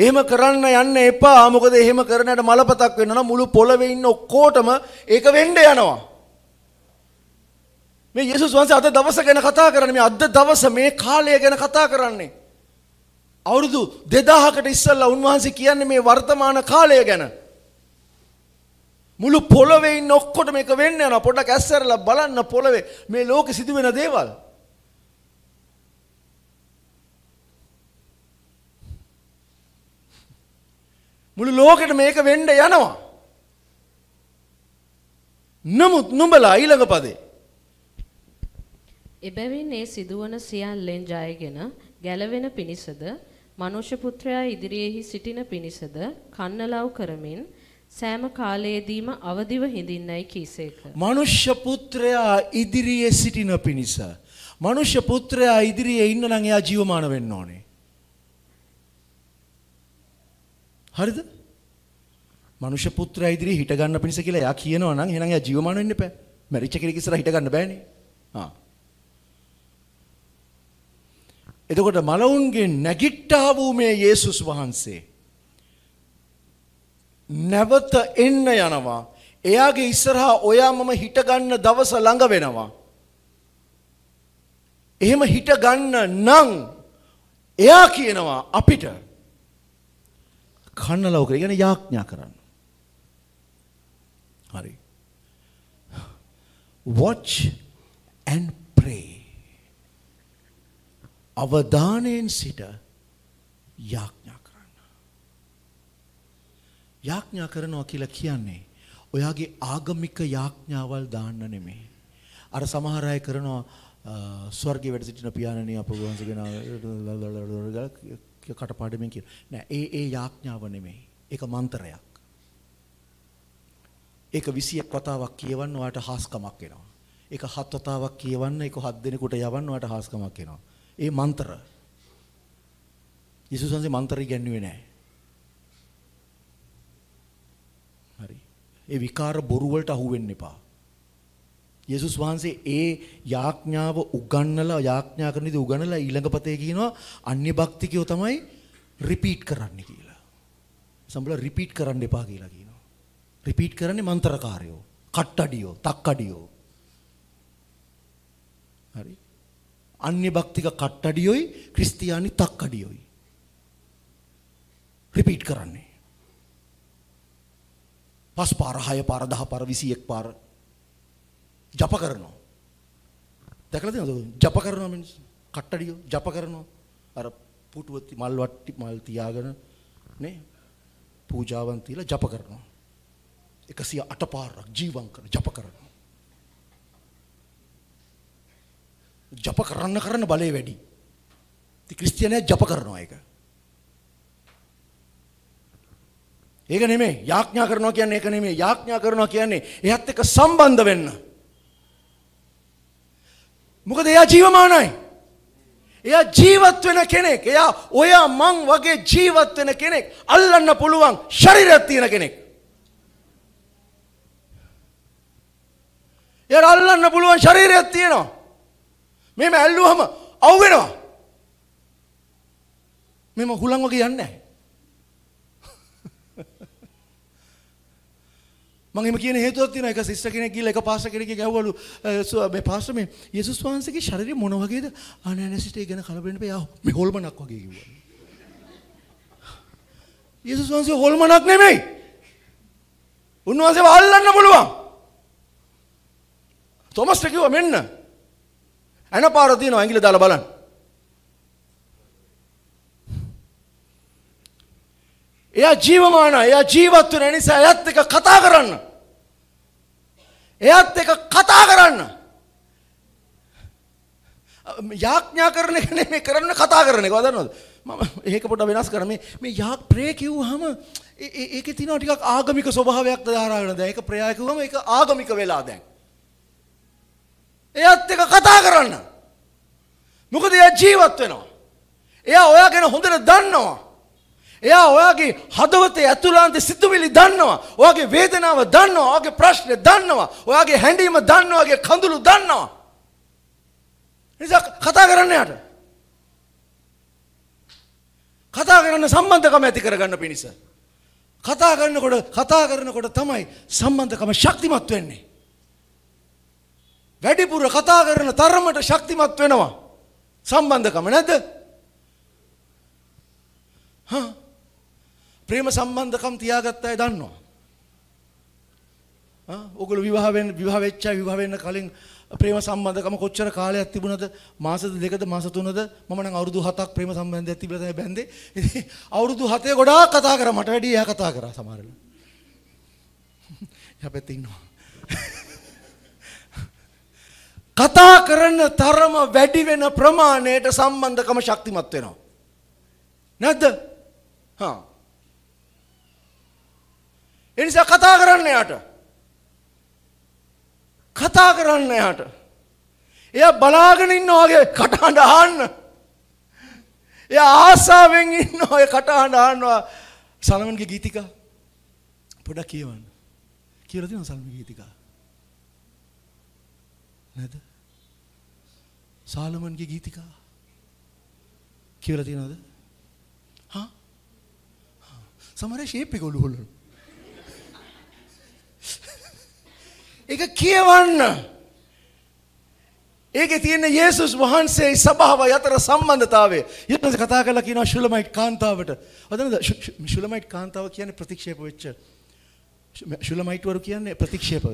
එහෙම කරන්න යන්න එපා. මොකද එහෙම කරනට මලපතක් වෙනවා නම් මුළු පොළවේ ඉන්න ඔක්කොටම ඒක වෙන්න යනවා. මේ යේසුස් වහන්සේ අද දවස ගැන කතා කරන්නේ. මේ අද දවස මේ කාලය ගැන කතා කරන්නේ. අවුරුදු දෙදහකට ඉස්සෙල්ලා උන්වහන්සේ කියන්නේ මේ වර්තමාන කාලය ගැන. මුළු පොළොවේ ඉන්න ඔක්කොටම එක වෙන්න යනවා. පොඩක් ඇස්සරලා බලන්න පොළොවේ මේ ලෝකෙ සිදුවෙන දේවල්. මුළු ලෝකෙට මේක වෙන්න යනවා. නමුත් නුඹලා ඊළඟ පදේ එබැවින් ඒ සිදුවන සියල්ලෙන් ජයගෙන ගැලවෙන පිණිසද මනුෂ්‍ය පුත්‍රයා ඉදිරියේහි සිටින පිණිසද කන්නලව් කරමින් සෑම කාලයේදීම අවදිව හිඳින්නයි කීසේක. මනුෂ්‍ය පුත්‍රයා ඉදිරියේ සිටින පිණිස. මනුෂ්‍ය පුත්‍රයා ඉදිරියේ ඉන්න නම් එයා ජීවමාන වෙන්න ඕනේ. හරිද? මනුෂ්‍ය පුත්‍රයා ඉදිරියේ හිට ගන්න පිණිස කියලා එයා කියනවා නම් එහෙනම් එයා ජීවමාන වෙන්න එපා. මැරිච්ච කෙනෙක් ඉස්සරහ හිට ගන්න බෑනේ. ආ. එතකොට මලවුන්ගේ නැගිට්ටා වූ මේ යේසුස් වහන්සේ නැවත එන්න යනවා. එයාගේ ඉස්සරහා ඔයා මම හිට ගන්න දවස ළඟ වෙනවා. එහෙම හිට ගන්න නම් එයා කියනවා අපිට කන්නලව් කරගෙන යාඥා කරන්න. හරි. watch and pray. Avadanen sita yajna karana. Yajna karanawa kiyala kiyanne oyage aagamika yajnawal daanna neme. Ara samahara ay karanawa ස්වර්ගයේ වැඩ සිටින පියාණනි අප වහන්සේගෙන කටපාඩමින් කියන නෑ ඒ ඒ යාඥාව නෙමෙයි ඒක මන්ත්‍රයක් ඒක විසියක් වතාවක් කියවන්න ඔයාට හාස්කමක් එනවා ඒක හත් වතාවක් කියවන්න ඒක හත් දිනකට යවන්න ඔයාට හාස්කමක් එනවා ඒ මන්ත්‍ර යේසුස් වහන්සේ මන්ත්‍රය ඉගැන්වුවේ නෑ හරි ඒ විකාර බොරු වලට අහු වෙන්න එපා යේසුස් වහන්සේ ඒ යාඥාව උගන්වලා යාඥා කරන විදිහ උගන්වලා ඊළඟ පතේ කියනවා අන්‍ය භක්තිකයෝ තමයි රිපීට් කරන්න කියලා. සම්බුලා රිපීට් කරන්න එපා කියලා කියනවා. රිපීට් කරන්නේ මන්ත්‍රකාරයෝ, කට්ටඩියෝ, තක්කඩියෝ. හරි. අන්‍ය භක්තික කට්ටඩියෝයි ක්‍රිස්තියානි තක්කඩියෝයි. රිපීට් කරන්නේ. පස් පාර, හය පාර, දහ පාර, විසිඑක් පාර जप करना देखला थे ना तो जप करना मीन्स कट्टड़ियों जप करना अरे पुटवती मालवाटी मालती आगन ने पूजावंती ला जप करना एकसिया अटपार रख जीवं कर जप करना जप करना करना बाले वैडी ती क्रिश्चियन है जप करना आएगा एक नहीं में याक्न्या करना क्या नहीं एक नहीं में याक्न्या करना क्या नहीं यह तक संबंध बनना මොකද එයා ජීවමානයි. එයා ජීවත් වෙන කෙනෙක්. එයා ඔයා මං වගේ ජීවත් වෙන කෙනෙක්. අල්ලන්න පුළුවන් ශරීරයක් තියෙන කෙනෙක්. එයා අල්ලන්න පුළුවන් ශරීරයක් තියෙනවා. මෙහෙම ඇල්ලුවම අවු වෙනවා. මෙහෙම හුලං වගේ යන්නේ නැහැ. මම එහෙම කියන හේතුවක් තියෙනවා. එක සිස්ටර් කෙනෙක් ගිහලා එක පාස්ටර් කෙනෙක්ගේ ගැහුවලු මේ පාස්ටර් මේ යේසුස් වහන්සේගේ ශරීරය මොන වගේද? අනනසිටේ ගැන කලබලෙන්න එපා. මේ හොල්මනක් වගේ කිව්වා. යේසුස් වහන්සේ හොල්මනක් නෙමෙයි. උන්වහන්සේව අල්ලන්න පුළුවන්. තෝමස්ට කිව්වා මෙන්න. අනපාර තියෙනවා ඇඟිල්ල දාලා බලන්න. එයා ජීවමානයි. එයා ජීවත් වෙන නිසා එයත් එක කතා කරන්න. එයත් එක කතා කරන්න. යාඥා කරන එක නෙමෙයි කරන්න කතා කරන එක. ඔයා දන්නවද? මම ඒක පොඩ්ඩක් වෙනස් කරා. මේ මේ යාඥා ප්‍රේ කිව්වහම ඒකේ තියෙනවා ටිකක් ආගමික ස්වභාවයක් දාරාගෙන දැන් ඒක ප්‍රයය කිව්වම ඒක ආගමික වෙලා දැන්. එයත් එක කතා කරන්න. මොකද එයා ජීවත් වෙනවා. එයා ඔයා ගැන හොඳට දන්නවා. එයා ඔයාගේ හදවතේ ඇතුළාන්ත සිතුවිලි දන්නවා. ඔයාගේ වේදනාව දන්නවා. ඔයාගේ ප්‍රශ්නේ දන්නවා. ඔයාගේ හැඬීම දන්නවා. ඔයාගේ කඳුළු දන්නවා. නිසා කතා කරන්න යට. කතා කරන්න සම්බන්ධකම ඇති කරගන්න පිණිස. කතා කරනකොට කතා කරනකොට තමයි සම්බන්ධකම ශක්තිමත් වෙන්නේ. වැඩිපුර කතා කරන තරමට ශක්තිමත් වෙනවා සම්බන්ධකම නේද? හා ප්‍රේම සම්බන්ධකම් තියාගත්ත අය දන්නවා. ආ ඔයගොල්ලෝ විවාහ වෙන්න විවාහ වෙච්ච අය විවාහ වෙන්න කලින් ප්‍රේම සම්බන්ධකම කොච්චර කාලයක් තිබුණද? මාස දෙකද මාස තුනද? මම නම් අවුරුදු හතක් ප්‍රේම සම්බන්ධයක් තිබිලා තමයි බැඳේ. ඉතින් අවුරුදු හතේ ගොඩාක් කතා කරා. මට වැඩි එයා කතා කරා සමහර වෙලාවට. එයා පැත්තේ ඉන්නවා. කතා කරන තරම වැඩි වෙන ප්‍රමාණයට සම්බන්ධකම ශක්තිමත් වෙනවා. නැද්ද? හා ඒ නිසා කතා කරන්න යාට කතා කරන්න යාට එයා බලාගෙන ඉන්නවා වගේ කටහඬ අහන්න එයා ආසාවෙන් ඉන්නවා ඒ කටහඬ අහනවා සලමන්ගේ ගීතිකා පොඩක් කියවන්න කියලා දෙනවා සලමන්ගේ ගීතිකා නේද සලමන්ගේ ගීතිකා කියලා දෙනවද හා සමහර ෂේප් එක ඔලු හොල්ලන ඒක කියවන්න ඒකේ තියෙන යේසුස් වහන්සේයි සභාව අතර සම්බන්ධතාවය ඊට කතා කරලා කියනවා ශුලමයිට් කාන්තාවට අදනද ශුලමයිට් කාන්තාව කියන්නේ ප්‍රතික්ෂේප වෙච්ච ශුලමයිට් වරු කියන්නේ ප්‍රතික්ෂේප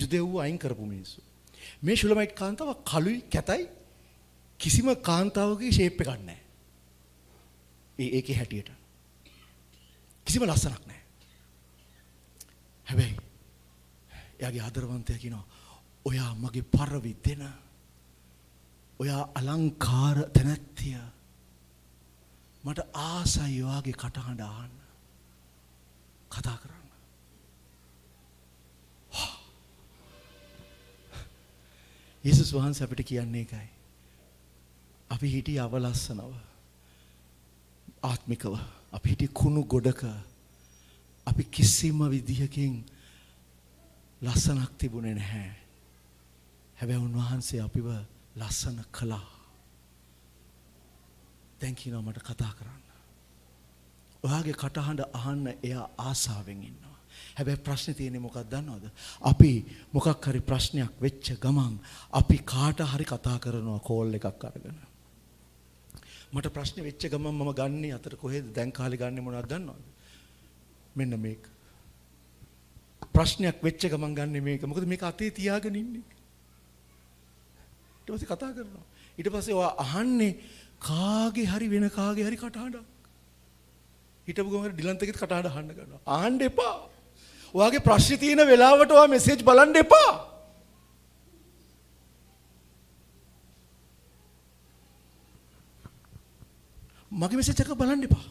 යුදෙව්ව අයින් කරපු මිනිස්සු මේ ශුලමයිට් කාන්තාව කළුයි කැතයි කිසිම කාන්තාවකගේ ෂේප් එකක් නැහැ. ඒ ඒකේ හැටියට. කිසිම ලස්සනක් නැහැ. හැබැයි එයාගේ ආදරවන්තයා කියනවා ඔයා මගේ පරවිදෙන ඔයා අලංකාර තනත්තිය මට ආසයි ඔයාගේ කටහඬ අහන්න කතා කරන්න. යේසුස් වහන්සේ අපිට කියන්නේ ඒකයි. අපි හිටියේ අවලස්සනව ආත්මිකව අපි හිටියේ කුණු ගොඩක අපි කිසිම විදිහකින් ලස්සනක් තිබුණේ නැහැ. හැබැයි උන්වහන්සේ අපිව ලස්සන කළා. දැන් කියනවා මට කතා කරන්න. ඔයාගේ කටහඬ අහන්න එයා ආසාවෙන් ඉන්නවා. හැබැයි ප්‍රශ්නේ තියෙන්නේ මොකක්ද දන්නවද? අපි මොකක් හරි ප්‍රශ්නයක් වෙච්ච ගමන් අපි කාට හරි කතා කරනවා කෝල් එකක් අරගෙන. මට ප්‍රශ්නේ වෙච්ච ගමන් මම ගන්නේ අතර කොහෙද දැන් කාලේ ගන්නේ මොනවද දන්නවද? මෙන්න මේක. ප්‍රශ්නයක් වෙච්ච ගමන් ගන්නේ මේක. මොකද මේක අතේ තියාගෙන ඉන්නේ. ඊට පස්සේ කතා කරනවා. ඊට පස්සේ ඔයා අහන්නේ කාගේ හරි වෙන කාගේ හරි කටහඬක්. හිටපු ගමන් ඩිලන්ත් එකෙත් කටහඬ අහන්න ගන්නවා. අහන්න එපා. ඔයාගේ ප්‍රශ්නේ තියෙන වෙලාවට ඔයා මෙසේජ් බලන්න එපා. මගේ මෙසේජ් එක බලන්න එපා.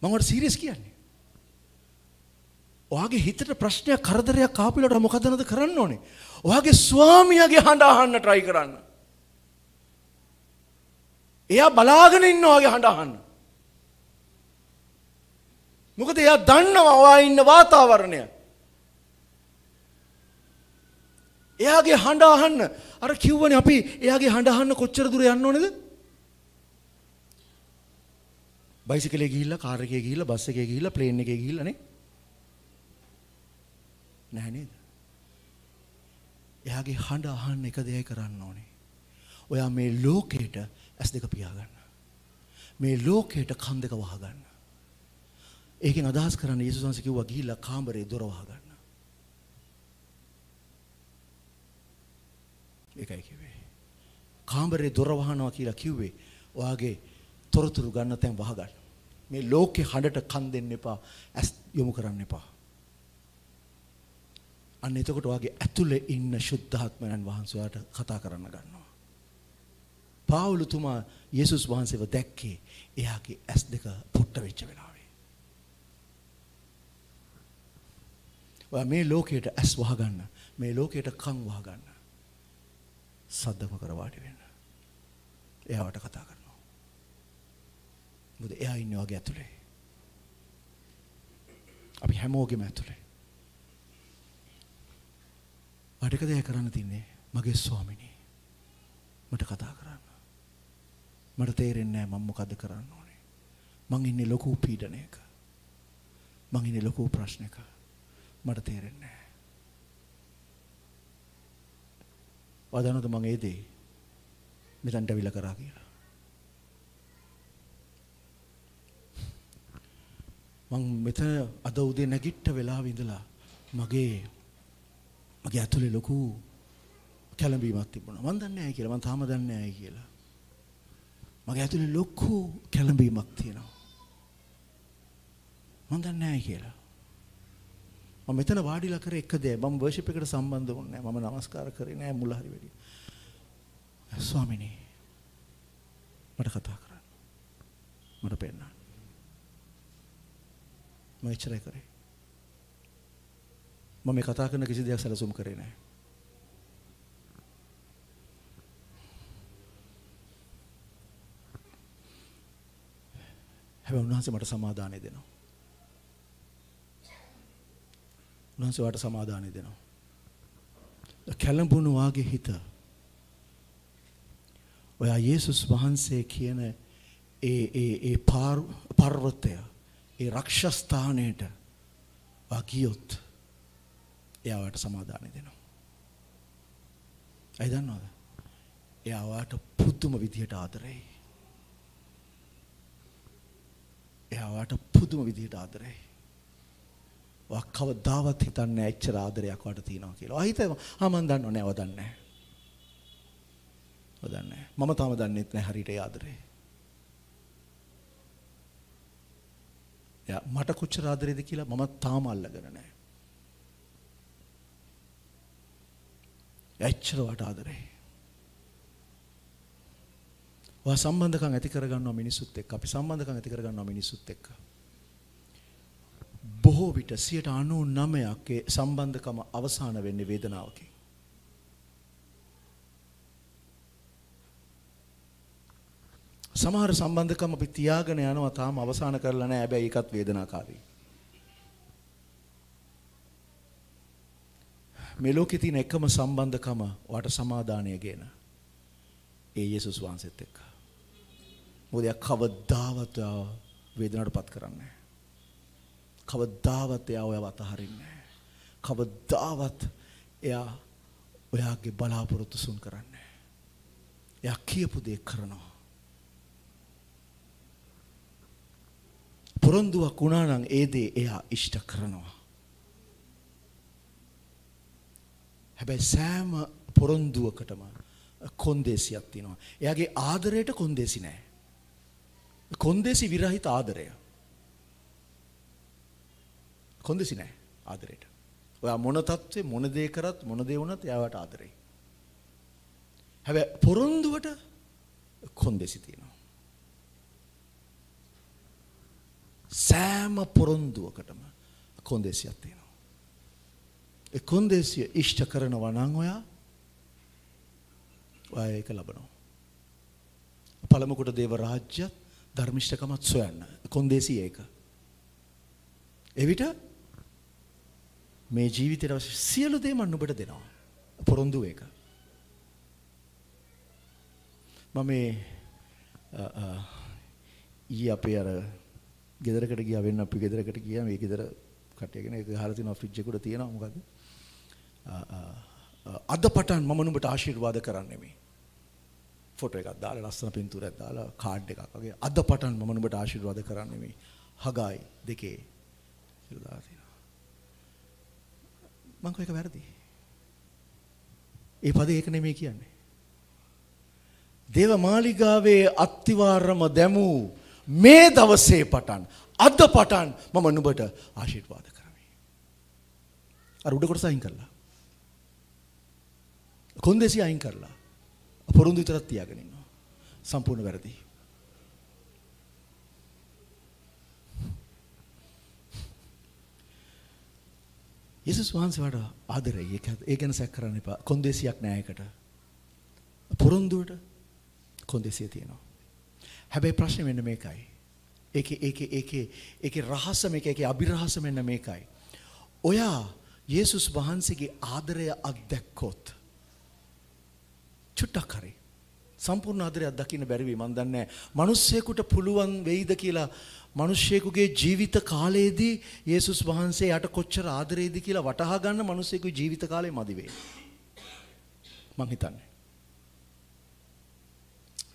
මම ඔයාට සීරියස් කියන්නේ. ඔයාගේ හිතට ප්‍රශ්නයක් කරදරයක් ආපිලට මොකද නද කරන්න ඕනේ? ඔයාගේ ස්වාමියාගේ හඬ අහන්න try කරන්න. එයා බලාගෙන ඉන්න ඔයාගේ හඬ අහන්න. මොකද එයා දන්නවා ඔයා ඉන්න වාතාවරණය. එයාගේ හඬ අහන්න අර කිව්වනේ අපි එයාගේ හඬ අහන්න කොච්චර දුර යන්න ඕනේද? බයිසිකලේ ගිහිල්ලා කාර් එකේ ගිහිල්ලා බස් එකේ ගිහිල්ලා ප්ලේන් එකේ ගිහිල්ලා නේ? නැහැ නේද? එයාගේ හඬ අහන්න එක දෙයයි කරන්න ඕනේ. ඔයා මේ ලෝකයට ඇස් දෙක පියා ගන්න. මේ ලෝකයට කන් දෙක වහ ගන්න. ඒකෙන් අදහස් කරන්නේ යේසුස් වහන්සේ කිව්වා ගිහිල්ලා කාමරේ දොර වහ ගන්න. ඒකයි කිව්වේ. කාමරේ දොර වහනවා කියලා කිව්වේ ඔයාගේ තොරතුරු ගන්න තැන් වහ ගන්න. මේ ලෝකේ හඬට කන් දෙන්න එපා. ඇස් යොමු කරන්න එපා. අන්න එතකොට ඔයාගේ ඇතුලේ ඉන්න ශුද්ධාත්මයන් වහන්සේට කතා කරන්න ගන්නවා. පාවුලතුමා යේසුස් වහන්සේව දැක්කේ එයාගේ ඇස් දෙක පුට්ට වෙච්ච වෙලාවේ. ඔයා මේ ලෝකයට ඇස් වහගන්න, මේ ලෝකයට කන් වහගන්න. සද්දම කර වාඩි වෙන්න. එයාට කතා කරනවා. මොකද එයා ඉන්නේ ඔයාගේ ඇතුලේ. අපි හැමෝගෙම ඇතුලේ. වැඩක දෙයක් කරන්න තින්නේ මගේ ස්වාමිනේ මට කතා කරන්න. මට තේරෙන්නේ නැහැ මම මොකද කරන්න ඕනේ. මං ඉන්නේ ලොකු පීඩනයක. මං ඉන්නේ ලොකු ප්‍රශ්නයක. මට තේරෙන්නේ නැහැ. වදනොත් මං ඒ දේ මෙතනට අවිල කරා කියලා. මං මෙතන අද උදේ නැගිට්ට වෙලාවේ ඉඳලා මගේ මගේ ඇතුලේ ලොකු කැළඹීමක් තිබුණා. මම දන්නේ නැහැ කියලා. මම තාම දන්නේ නැහැ කියලා. මගේ ඇතුලේ ලොකු කැළඹීමක් තියෙනවා. මම දන්නේ නැහැ කියලා. මම මෙතන වාඩිලා කරේ එක දෙයක්. මම වර්ෂිප් එකට සම්බන්ධ වුණේ නැහැ. මම නමස්කාර කරේ නැහැ මුල හරි වැඩි. ස්වාමිනේ මට කතා කරන්න. මට පෙන්නන්න. මම ඉච්චරයි කරේ. මම මේ කතා කරන කිසි දෙයක් සැලසුම් කරේ නැහැ. හැබැයි උන්වහන්සේ මට සමාදානය දෙනවා. උන්වහන්සේ වට සමාදානය දෙනවා. කැළඹුණු වාගේ හිත. ඔයා යේසුස් වහන්සේ කියන ඒ ඒ ඒ පර්වතය, ඒ රක්ෂා ස්ථානයට වාගියොත් එයාට සමාදානය දෙනවා. ඇයි දන්නවද? එයාට පුදුම විදිහට ආදරෙයි. එයාට පුදුම විදිහට ආදරෙයි. කවදාවත් හිතන්නේ නැහැ එච්චර ආදරයක් වට තියනවා කියලා. ආ හිතේ ආ මන් දන්නව නෑ ඔය දන්නේ. ඔය දන්නේ. මම තාම දන්නෙත් නෑ හරියට ඒ ආදරේ. යා මට කොච්චර ආදරේද කියලා මම තාම අල්ලගෙන නෑ. එච්චර වට ආදරේ. ඔය සම්බන්ධකම් ඇති කරගන්නවා මිනිස්සුත් එක්ක. අපි සම්බන්ධකම් ඇති කරගන්නවා මිනිස්සුත් එක්ක. බොහෝ විට සියයට අනූ නවයක් ඒ සම්බන්ධකම අවසන් වෙන්නේ වේදනාවකින්. සමහර සම්බන්ධකම් අපි තියාගෙන යනවා තාම අවසන් කරලා නැහැ. හැබැයි ඒකත් වේදනාකාරී. මේ ලෝකේ තියෙන එකම සම්බන්ධකම වට සමාදානය ගේන ඒ යේසුස් වහන්සේත් එක්ක. මොකද කවදාවත් වේදනාවටපත් කරන්නේ නැහැ. කවදාවත් එයා ඔයව අතහරින්නේ නැහැ. කවදාවත් එයා ඔයාගේ බලාපොරොත්තු සුන් කරන්නේ නැහැ. එයා කියපු දේ කරනවා. පොරොන්දුවක් වුණා නම් ඒ දේ එයා ඉෂ්ට කරනවා. හැබැයි සෑම පොරොන්දුවකටම කොන්දේසියක් තියෙනවා. එයාගේ ආදරයට කොන්දේසි නැහැ. කොන්දේසි විරහිත ආදරය. කොන්දේසි නැහැ ආදරේට. ඔයා මොන තත්ත්වේ මොන දේ කරත් මොන දේ වුණත් එයාට ආදරේ. හැබැයි පොරොන්දුවට කොන්දේසි තියෙනවා. සෑම පොරොන්දුවකටම කොන්දේසියක් තියෙනවා. ඒ කොන්දේසිය ඉෂ්ට කරනවා නම් ඔයා ඔයා ඒක ලබනවා. පළමු කොට දේව රාජ්‍යත් ධර්මිෂ්ඨකමත් සොයන්න. කොන්දේසිය ඒක. එවිට මේ ජීවිතේ අවශ්‍ය සියලු දේ මම ඔබට දෙනවා. පොරොන්දු එක. මම මේ ඊ අපේ අර ගෙදරකට ගියා වෙන්න අපි ගෙදරකට ගියා මේ ගෙදර කට්ටියගෙන ඒක ගහලා තියෙනවා ෆ්‍රිජ් එකට තියෙනවා මොකද්ද? අද පටන් මම නුඹට ආශිර්වාද කරන්නේ මේ. ෆොටෝ එකක් දාලා ලස්සන පින්තූරයක් දාලා කාඩ් එකක් වගේ අද පටන් මම නුඹට ආශිර්වාද කරන්නේ මේ. හගායි දෙකේ කියලා දානවා. මං කෝ එක වැරදි. ඒ පදේ ඒක නෙමෙයි කියන්නේ. දේවමාලිගාවේ අත්තිවාරම දැමූ මේ දවසේ පටන් අද පටන් මම නුඹට ආශිර්වාද කරමි. අර උඩ කොටස අයින් කරලා. කොන්දේසි අයින් කරලා. පොරොන්දු විතරක් තියාගෙන ඉන්නවා. සම්පූර්ණ වැරදි. යේසුස් වහන්සේට ආදරය ඒක ඒ ගැන සැක කරන්න එපා. කොන්දේසියක් නෑ ඒකට. පොරොන්දුවට කොන්දේසිය තියෙනවා. හැබැයි ප්‍රශ්නේ මෙන්න මේකයි. ඒකේ ඒකේ ඒකේ ඒකේ රහස මේක ඒකේ අභිරහස මෙන්න මේකයි. ඔයා යේසුස් වහන්සේගේ ආදරය අත්දැක්කොත් චුට්ටක් හරි සම්පූර්ණ ආදරයක් දකින්න බැරි වෙයි. මන් දන්නේ නැහැ මිනිස්සෙකුට පුළුවන් වෙයිද කියලා. මිනිස්සෙකුගේ ජීවිත කාලයේදී යේසුස් වහන්සේ යට කොච්චර ආදරේද කියලා වටහා ගන්න මිනිස්සෙකුගේ ජීවිත කාලේ මදි වෙයි මං හිතන්නේ.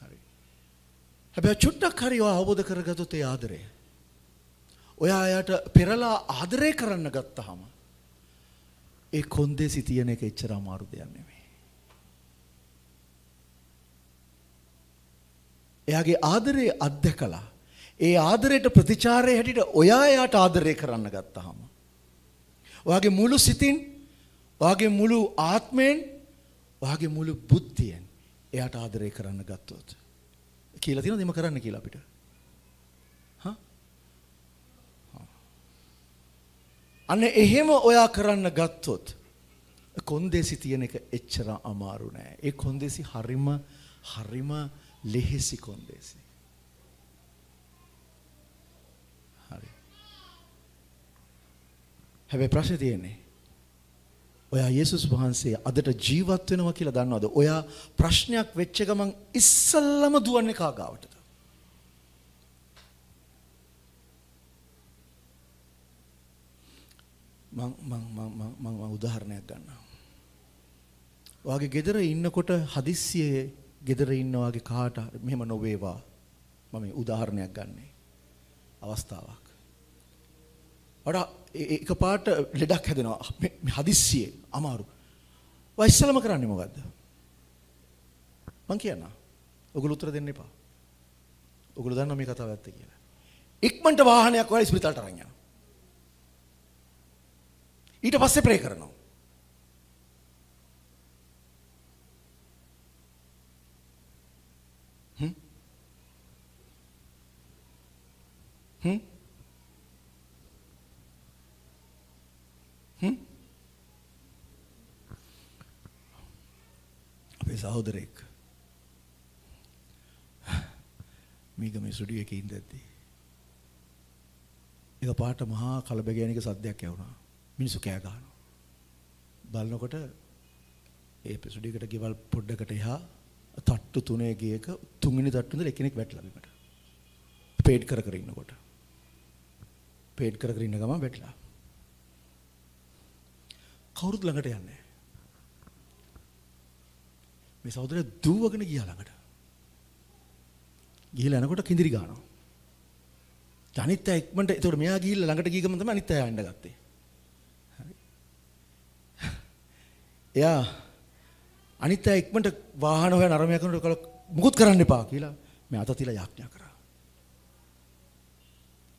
හරි. හැබැයි චුට්ටක් හරි ඔයා අවබෝධ කරගත්තොත් ඒ ආදරය ඔයා යට පෙරලා ආදරය කරන්න ගත්තාම ඒ කොන්දේසි තියෙන එක එච්චර අමාරු දෙයක් නෙමෙයි. එයාගේ ආදරේ අත්දකලා ඒ ආදරයට ප්‍රතිචාරයේ හැටියට ඔයා එයාට ආදරය කරන්න ගත්තාම ඔයාගේ මුළු සිතින් ඔයාගේ මුළු ආත්මයෙන් ඔයාගේ මුළු බුද්ධියෙන් එයාට ආදරය කරන්න ගත්තොත් කියලා තියෙනවා. දෙම කරන්න කියලා අපිට හා අනේ එහෙම ඔයා කරන්න ගත්තොත් කොන්දේසි තියෙන එක එච්චර අමාරු නෑ. ඒ කොන්දේසි හරිම හරිම ලෙහෙසි කොන්දේසි. හරි. හැබැයි ප්‍රශ්නේ තියෙන්නේ ඔයා යේසුස් වහන්සේ අදට ජීවත් වෙනවා කියලා දන්නවද? ඔයා ප්‍රශ්නයක් වෙච්ච ගමන් ඉස්සල්ලාම දුවන්නේ කාගාවටද? මම මම මම මම උදාහරණයක් ගන්නවා. ඔයාගේ ගෙදර ඉන්නකොට හදිස්සියේ ගෙදර ඉන්නවාගේ කාට මෙහෙම නොවේවා. මම උදාහරණයක් ගන්නෙ. අවස්ථාවක්. වඩා එකපාරට ලෙඩක් හැදෙනවා. මේ හදිස්සියේ අමාරු. ඔය ඉස්සලම කරන්නේ මොකද්ද? මං කියනවා. ඔගොල්ලෝ උත්තර දෙන්න එපා. ඔගොල්ලෝ දන්නවා මේ කතාව ඇත්ත කියලා. ඉක්මනට වාහනයක් හොයලා ඉස්පිරිතාලට අරන් යනවා. ඊට පස්සේ ප්‍රේ කරනවා. හ්ම්. හ්ම්. හ්ම්. අපේ සහෝදරෙක් මේක මේ ස්ටුඩියෝ එකේ ඉඳද්දී එක පාට මහා කලබගෑනික සද්දයක් ඇහුණා. මිනිස්සු කෑ ගහනවා. බලනකොට ඒ පිසුඩියකට ගෙවල් පොඩ්ඩකට එහා තට්ටු තුනේ ගියක තුන්වෙනි තට්ටු ඉඳලා එක්කෙනෙක් වැටලා බිමට. පේඩ් කර කර ඉන්නකොට. පේඩ් කර කර ඉන්න ගමන් වැටලා. කවුරුත් ළඟට යන්නේ නැහැ. මේ සහෝදරයා දුවගෙන ගියා ළඟට. ගිහලා යනකොට කිඳිරි ගන්නවා. අනිත් අය ඉක්මනට ඒතකොට මෙයා ගිහිල්ලා ළඟට ගිය ගමන් තමයි අනිත් අය යන්න ගත්තේ. එයා අනිත් අය ඉක්මනට වාහන හොයන අරමයා කරනකොට මුකුත් කරන්න එපා කියලා මම අත තියලා යාඥා කරා.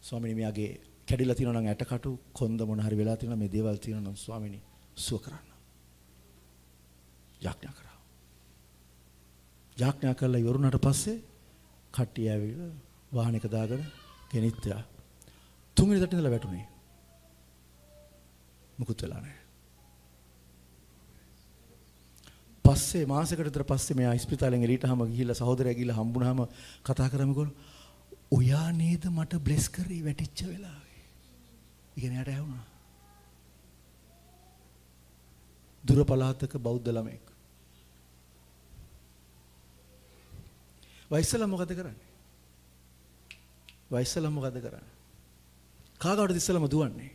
ස්වාමීනි මෙයාගේ කැඩිලා තියෙනවා නම් ඇටකටු කොන්ද මොන හරි වෙලා තියෙනවා මේ දේවල් තියෙනවා නම් ස්වාමීනි සුව කරන්න. යාඥා කරා. යාඥා කළා ඉවරුණාට පස්සේ කට්ටිය ඇවිල්ලා වාහනයක දාගෙන ගෙනිත්තා. තුන්වෙනි දට ඉඳලා වැටුනේ. මුකුත් වෙලා නැහැ. පස්සේ මාසෙකට විතර පස්සේ මෙයා ඉස්පිරිතාලෙන් එළියටම ගිහිල්ලා සහෝදරයා ගිහිල්ලා හම්බුනහම කතා කරමු ගොල්ලෝ. ඔයා නේද මට බ්ලෙස් කරේ වැටිච්ච වෙලාවේ. ඉගෙන යට ඇහුණා. දුර පළාතක බෞද්ධ ළමෙක්. වයිසලා මොකද කරන්නේ? වයිසලා මොකද කරන්නේ? කාගවටද ඉස්සලම දුවන්නේ?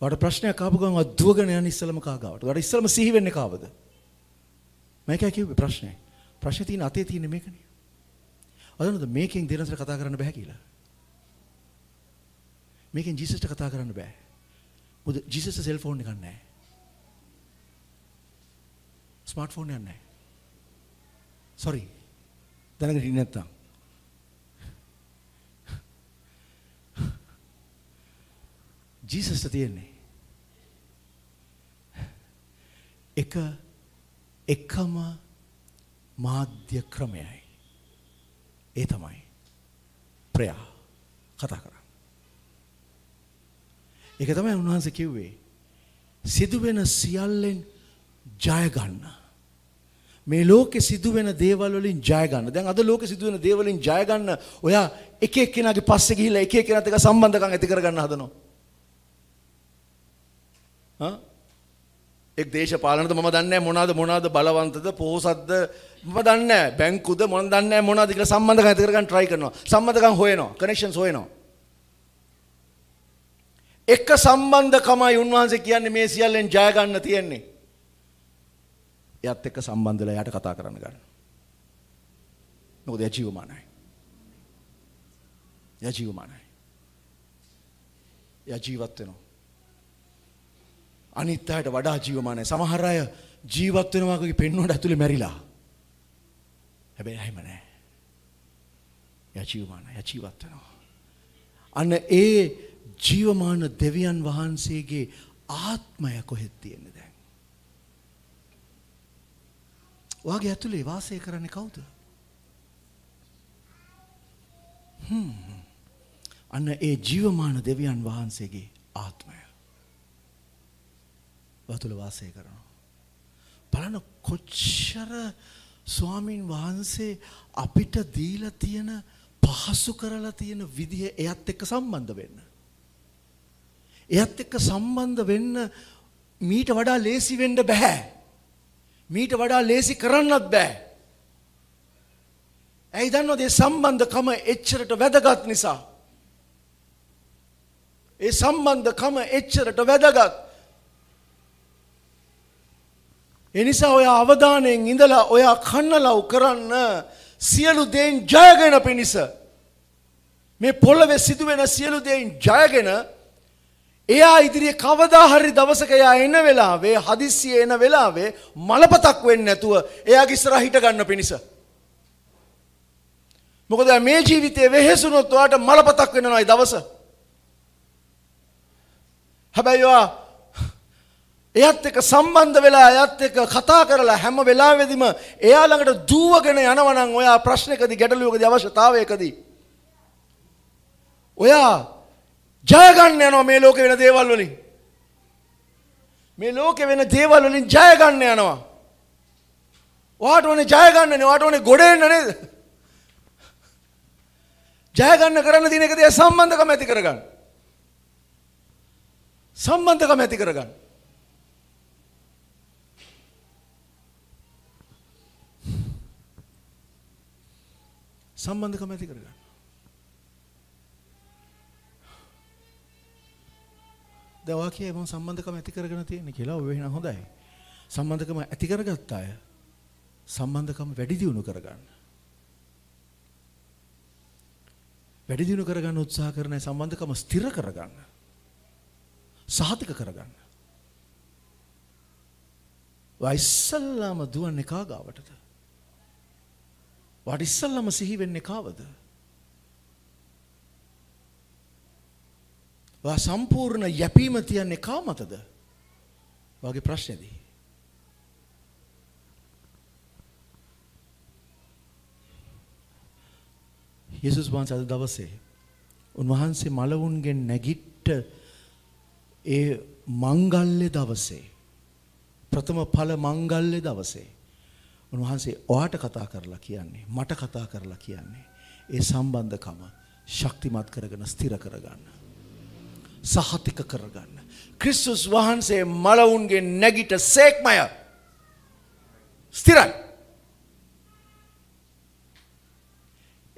වට ප්‍රශ්නයක් ආපු ගමන් වත් දුවගෙන යන ඉස්සලම කාගාවට. වට ඉස්සලම සිහි වෙන්නේ කාවද? මේකයි කිව්වේ ප්‍රශ්නේ. ප්‍රශ්නේ තියෙන අතේ තියෙන මේකනේ. අදනොද මේකෙන් දෙනසට කතා කරන්න බෑ කියලා. මේකෙන් ජීසස්ට කතා කරන්න බෑ. මොකද ජීසස්ට සෙල්ෆෝන් එකක් නැහැ. ස්මාර්ට්ෆෝන් එකක් නැහැ. sorry. දැනගෙන ඉන්නේ නැත්තම්. ජීසස්ට තියෙන්නේ එක එකම මාධ්‍ය ක්‍රමයයි. ඒ තමයි ප්‍රයා කතා කරන්නේ. ඒක තමයි උන්වහන්සේ කිව්වේ සිදුවෙන සියල්ලෙන් ජය ගන්න. මේ ලෝකේ සිදුවෙන දේවල් වලින් ජය ගන්න. දැන් අද ලෝකේ සිදුවෙන දේවල් වලින් ජය ගන්න ඔයා එක එක්කෙනාගේ පස්සේ ගිහිල්ලා එක එක්කෙනාට එක සම්බන්ධකම් ඇති කරගන්න හදනවා. එක් දේශපාලනද මම දන්නේ මොනවාද මොනවාද බලවන්තද පොහොසත්ද මම දන්නේ නැහැ බැංකුද මොන දන්නේ මොනවාද කියලා සම්බන්ධකම් ඇති කරගන්න try කරනවා. සම්බන්ධකම් හොයනවා, connections හොයනවා. එක සම්බන්ධකමයි උන්වහන්සේ කියන්නේ මේ සියල්ලෙන් ජය ගන්න තියෙන්නේ. එයාත් එක්ක සම්බන්ධලා එයාට කතා කරන්න ගන්න. මොකද එයා ජීවමානයි. එයා ජීවමානයි. එයා ජීවත් වෙනවා. අනිත් අයට වඩා ජීවමානයි. සමහර අය ජීවත් වෙනවා කගේ පෙන්වන්න ඇතුලේ මැරිලා. හැබැයි එහෙම නෑ. එයා ජීවමානයි. එයා ජීවත් වෙනවා. අන්න ඒ ජීවමාන දෙවියන් වහන්සේගේ ආත්මය කොහෙද තියෙන්නේ දැන්? ඔයාගේ ඇතුලේ වාසය කරන්නේ කවුද? හ්ම්. අන්න ඒ ජීවමාන දෙවියන් වහන්සේගේ ආත්මය වතුල වාසය කරනවා. බලන්න කොච්චර ස්වාමීන් වහන්සේ අපිට දීලා තියෙන පහසු කරලා තියෙන විදිය එයත් එක්ක සම්බන්ධ වෙන්න. එයත් එක්ක සම්බන්ධ වෙන්න මීට වඩා ලේසි වෙන්න බෑ. මීට වඩා ලේසි කරන්නත් බෑ. ඇයි දන්නවද මේ සම්බන්ධකම එච්චරට වැදගත් නිසා? ඒ සම්බන්ධකම එච්චරට වැදගත්. එනිසා ඔයා අවධානයෙන් ඉඳලා ඔයා කන්නලව් කරන්න සියලු දේන් ජයගෙන පිණිස මේ පොළවේ සිදුවෙන සියලු දේයින් ජයගෙන එයා ඉදිරියේ කවදා හරි දවසක එයා එන වෙලාවේ හදිස්සියේ එන වෙලාවේ මලපතක් වෙන්නේ නැතුව එයාගේ ඉස්සරහ හිට ගන්න පිණිස මොකද මේ ජීවිතයේ වෙහෙසුනොත් ඔයාට මලපතක් වෙනවයි දවස හැබැයි ඔයා එයාත් එක්ක සම්බන්ධ වෙලා එයාත් එක්ක කතා කරලා හැම වෙලාවෙදිම එයා ළඟට දුවගෙන යනවා නම් ඔයා ප්‍රශ්නකදී ගැටලුවකදී අවශ්‍යතාවයකදී ඔයා ජය ගන්න යනවා මේ ලෝකේ වෙන දේවල් වලින් මේ ලෝකේ වෙන දේවල් වලින් ජය ගන්න යනවා ඔයාට ඕනේ ජය ගන්නනේ ඔයාට ඕනේ ගොඩ එන්න නේද ජය ගන්න කරන්න දින එකදී සම්බන්ධකම ඇති කරගන්න සම්බන්ධකම ඇති කරගන්න සම්බන්ධකම ඇති කරගන්න दवा की एवं संबंधक में अतिक्रम करते हैं निकला वो वहीना होता है संबंधक में अतिक्रम करता है संबंधक में वैधित्व उन्हें करगान वैधित्व उन्हें करगान उत्साह करने संबंधक में स्थिर करगान साथ का करगान वाइसल्लम दुआ निकागा वटता वाटिसल्लम सिही वे निकावता वा संपूर्ण यपीमतिया निकामतद वागे प्रश्न दी येसुस वहां से दवसे उन वहां से मालवुन गे नगिट ए मंगल्य दवसे प्रथम फल मंगल्य दवसे उन वहां से ओहाट कथा करला कियाने मट कथा करला कियाने ए संबंधकम शक्तिमත් කරගෙන ස්ථිර කරගන්න සහතික කරගන්න ක්‍රිස්තුස් වහන්සේ මලවුන්ගේ නැගිට සේක්මය ස්ථිරයි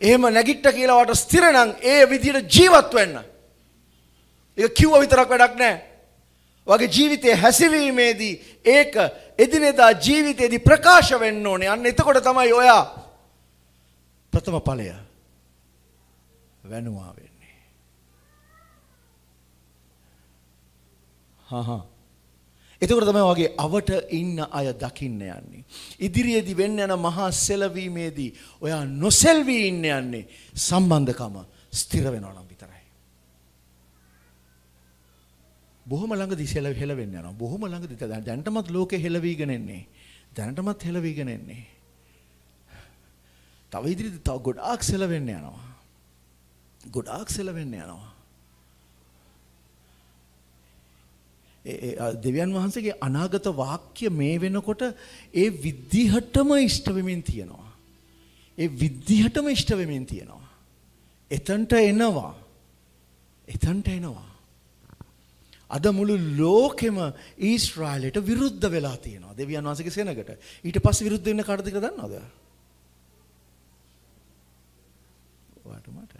එහෙම නැගිට කියලා වට ස්ථිර නම් ඒ විදිහට ජීවත් වෙන්න ඒක කිව්ව විතරක් වැඩක් නැහැ ඔයාගේ ජීවිතයේ හැසිරීමේදී ඒක එදිනෙදා ජීවිතයේදී ප්‍රකාශ වෙන්න ඕනේ අන්න එතකොට තමයි ඔයා ප්‍රථම ඵලය වෙනවා වෙන්නේ हाँ हाँ එතකොට තමයි ඔයගේ අවට ඉන්න අය දකින්න යන්නේ ඉදිරියේදී වෙන්න යන මහා සෙලවීමේදී ඔයා නොසෙල්වි ඉන්න යන්නේ සම්බන්ධකම ස්ථිර වෙනවා නම් විතරයි බොහොම ළඟදී සෙලව හෙලවෙන්න යනවා බොහොම ළඟදී දැනටමත් ලෝකේ හෙලවිගෙන ඉන්නේ දැනටමත් හෙලවිගෙන ඉන්නේ තව ඉදිරියේදී තව ගොඩාක් සෙලවෙන්න යනවා ගොඩාක් සෙලවෙන්න යනවා දෙවියන් වහන්සේගේ අනාගත වාක්‍ය මේ වෙනකොට ඒ විදිහටම ඉෂ්ට වෙමින් තියෙනවා. ඒ විදිහටම ඉෂ්ට වෙමින් තියෙනවා. එතනට එනවා. එතනට එනවා. අද මුළු ලෝකෙම ඊශ්‍රායලයට විරුද්ධ වෙලා තියෙනවා. දෙවියන් වහන්සේගේ සෙනඟට. ඊට පස්සේ විරුද්ධ වෙන්න කාටද කියලා දන්නවද? ඔයාට මට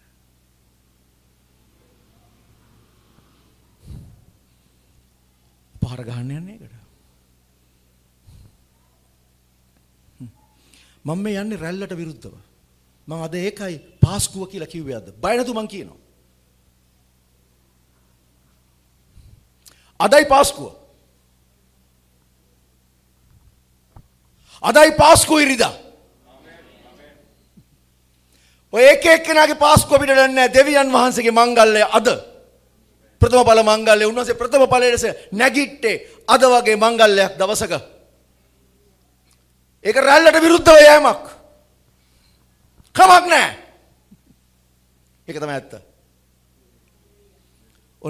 මම මේ යන්නේ රැල්ලට විරුද්ධව මම අද ඒකයි පාස්කුව කියලා කිව්වේ අද බය නැතු මං කියනවා අදයි පාස්කුව අදයි පාස්කුව ඉරිදා ඔය එක එක්කෙනාගේ පාස්කුව පිටට යන්නේ නැහැ දෙවියන් වහන්සේගේ මංගල්‍යය අද प्रथम फल मंगल्य उन्होंने प्रथम फल नगिटे अदवागे मंगल्य दवसक एक रैलट विरुद्ध यामक खमक एक तम ऐत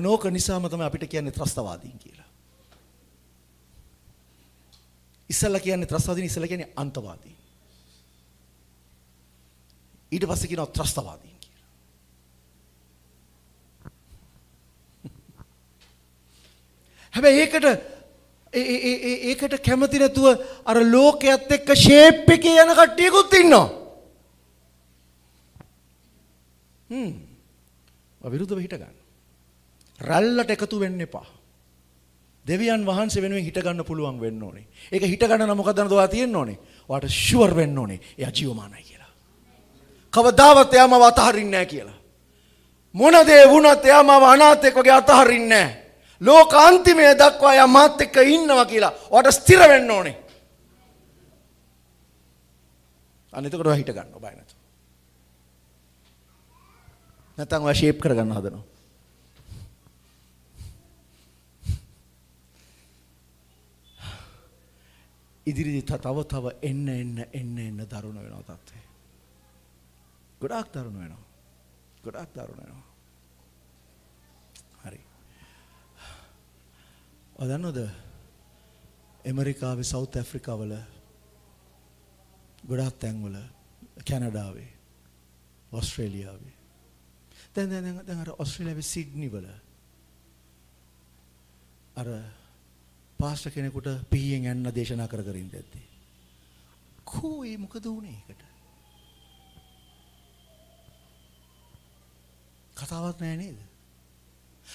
ओनोक निसाम तम अपिट कियाने त्रस्तवादी कीला इसल कियाने त्रस्तवादी इसल कियाने अंतवादी ඊට පස්සේ කියනවා ත්‍රස්තවාදී හැබැයි ඒකට ඒකට කැමති නැතුව අර ලෝකයේත් එක්ක ෂේප් එකේ යන කට්ටියකුත් ඉන්නවා. හ්ම්. අවිරුද්ධව හිට ගන්න. රැල්ලට එකතු වෙන්න එපා. දෙවියන් වහන්සේ වෙනුවෙන් හිට ගන්න පුළුවන් වෙන්න ඕනේ. ඒක හිට ගන්න නම් මොකක්ද නේද ඔයා තියෙන්න ඕනේ. ඔයාට ෂුවර් වෙන්න ඕනේ. එයා ජීවමානයි කියලා. කවදාවත් එයාම අතහරින්නේ නැහැ කියලා. මොනදේ වුණත් එයා මම අනාථෙක් වගේ අතහරින්නේ නැහැ. ලෝක අන්තිමේ දක්වා එයා මාත් එක්ක ඉන්නවා කියලා ඔයාට ස්ථිර වෙන්න ඕනේ. අනේ එතකොට ඔයා හිට ගන්න බය නැතුව. නැත්නම් ඔයා ෂේප් කරගන්න හදනවා. ඉදිරියට තව තව එන්න එන්න එන්න එන්න දරුණ වෙනවා තාත්තේ. ගොඩාක් දරුණ වෙනවා. ගොඩාක් දරුණ වෙනවා. හරි. ඔය දන්නවද? ඇමරිකාවේ සවුත් ඇෆ්‍රිකාවල ගොඩාක් තැන්වල කැනඩාවේ ඕස්ට්‍රේලියාවේ දැන් දැන් දැන් අර ඕස්ට්‍රේලියාවේ සිඩ්නි වල අර පාස්ටර් කෙනෙකුට පිහියෙන් යන්න දේශනා කර කර ඉඳද්දී කොයි මොකද වුනේ ඒකට? කතාවක් නෑ නේද?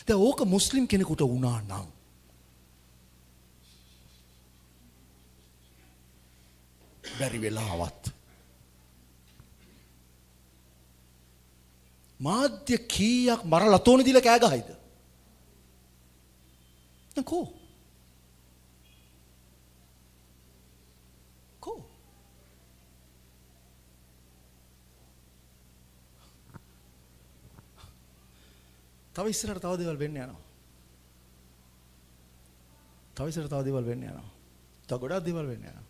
දැන් ඕක මුස්ලිම් කෙනෙකුට වුණා නම් බැරි වෙලාවත් මාධ්‍ය කීයක් මරලා තෝණි දීලා කෑ ගහයිද? දැන් කෝ කෝ තව ඉස්සරහට තව දේවල් වෙන්න යනවා. තව ඉස්සරහට තව දේවල් වෙන්න යනවා. තව ගොඩාක් දේවල් වෙන්න යනවා.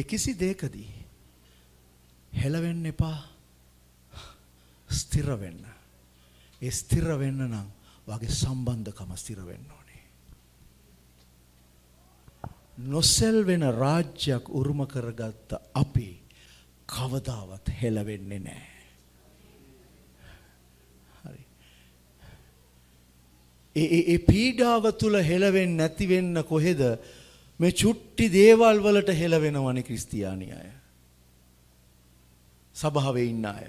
ඒ කිසි දෙයකදී හෙලවෙන්න එපා. ස්ථිර වෙන්න. ඒ ස්ථිර වෙන්න නම් වාගේ සම්බන්ධකම ස්ථිර වෙන්න ඕනේ. නොසෙල් වෙන රාජ්‍යයක් උරුම කරගත්ත අපි කවදාවත් හෙලවෙන්නේ නැහැ. හරි. ඒ ඒ ඒ පීඩාව තුල හෙලවෙන්නේ නැති වෙන්න කොහෙද? මේ චුට්ටි දේවල් වලට හෙලවෙනවනේ ක්‍රිස්තියානි අය. සභාවේ ඉන්න අය.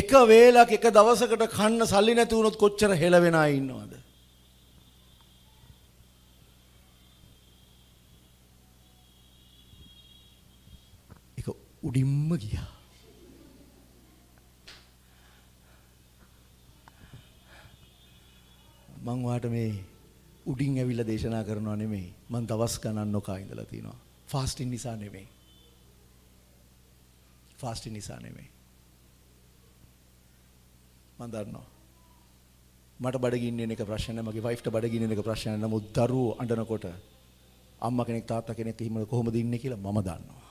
එක වේලක් එක දවසකට කන්න සල්ලි නැති වුණොත් කොච්චර හෙලවෙන අය ඉන්නවද? ඒක උඩින්ම ගියා. මං වාට මේ උඩින් ඇවිල්ලා දේශනා කරනවා නෙමෙයි. මං දවස් ගණන් නොකා ඉඳලා තිනවා. ෆාස්ටින් නිසා නෙමෙයි. ෆාස්ටින් නිසා නෙමෙයි. මම දන්නවා මට බඩගින්න එක ප්‍රශ්න නැහැ, මගේ වයිෆ්ට බඩගින්න එක ප්‍රශ්න නැහැ. නමුත් දරුවෝ අඬනකොට අම්මා කෙනෙක් තාත්තා කෙනෙක් එහෙම කොහොමද ඉන්නේ කියලා මම දන්නවා.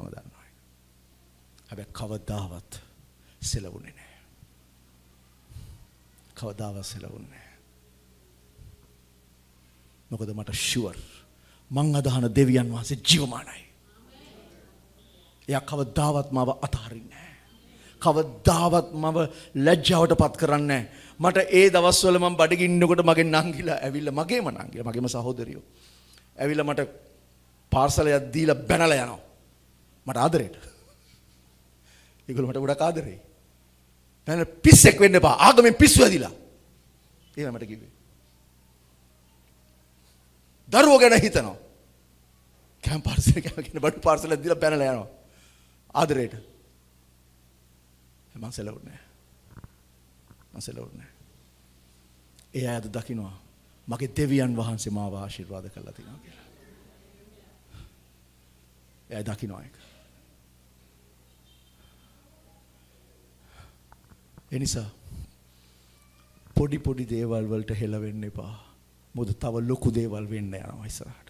මම දන්නවා. හැබැයි කවදාවත් සෙලවුනේ නැහැ. කවදාවත් සෙලවුනේ නැහැ. මොකද මට ෂුවර් මං අදහන දෙවියන් වහන්සේ ජීවමානයි. එයා කවදාවත් මාව අතහරින්නේ නැහැ. කවදාවත් මම ලැජ්ජාවට පත් කරන්නේ නැහැ. මට ඒ දවස්වල මම බඩගින්නකොට මගේ නංගිලා ඇවිල්ලා මගේම නංගිලා මගේම සහෝදරියෝ ඇවිල්ලා මට පාර්සලයක් දීලා බැනලා යනවා. මට ආදරේට. ඒගොල්ලෝ මට ගොඩක් ආදරේ. බැන පිස්සෙක් වෙන්න එපා. ආගමෙන් පිස්සු ඇදිලා. ඒවා මට කිව්වේ. දරුවෝ ගැන හිතනවා. කැම් පාර්සල කැමගෙන බඩු පාර්සලයක් දීලා බැනලා යනවා. ආදරේට. මං සෙලවුනේ මං සෙලවුනේ ඒ අය අද දකින්නවා මගේ දෙවියන් වහන්සේ මාව ආශිර්වාද කරලා තිනවා කියලා. ඒ අය දකින්නවා ඒක. ඒ නිසා පොඩි පොඩි දේවල් වලට හෙලවෙන්න එපා. මොකද තව ලොකු දේවල් වෙන්න යනවා ඉස්සරහට.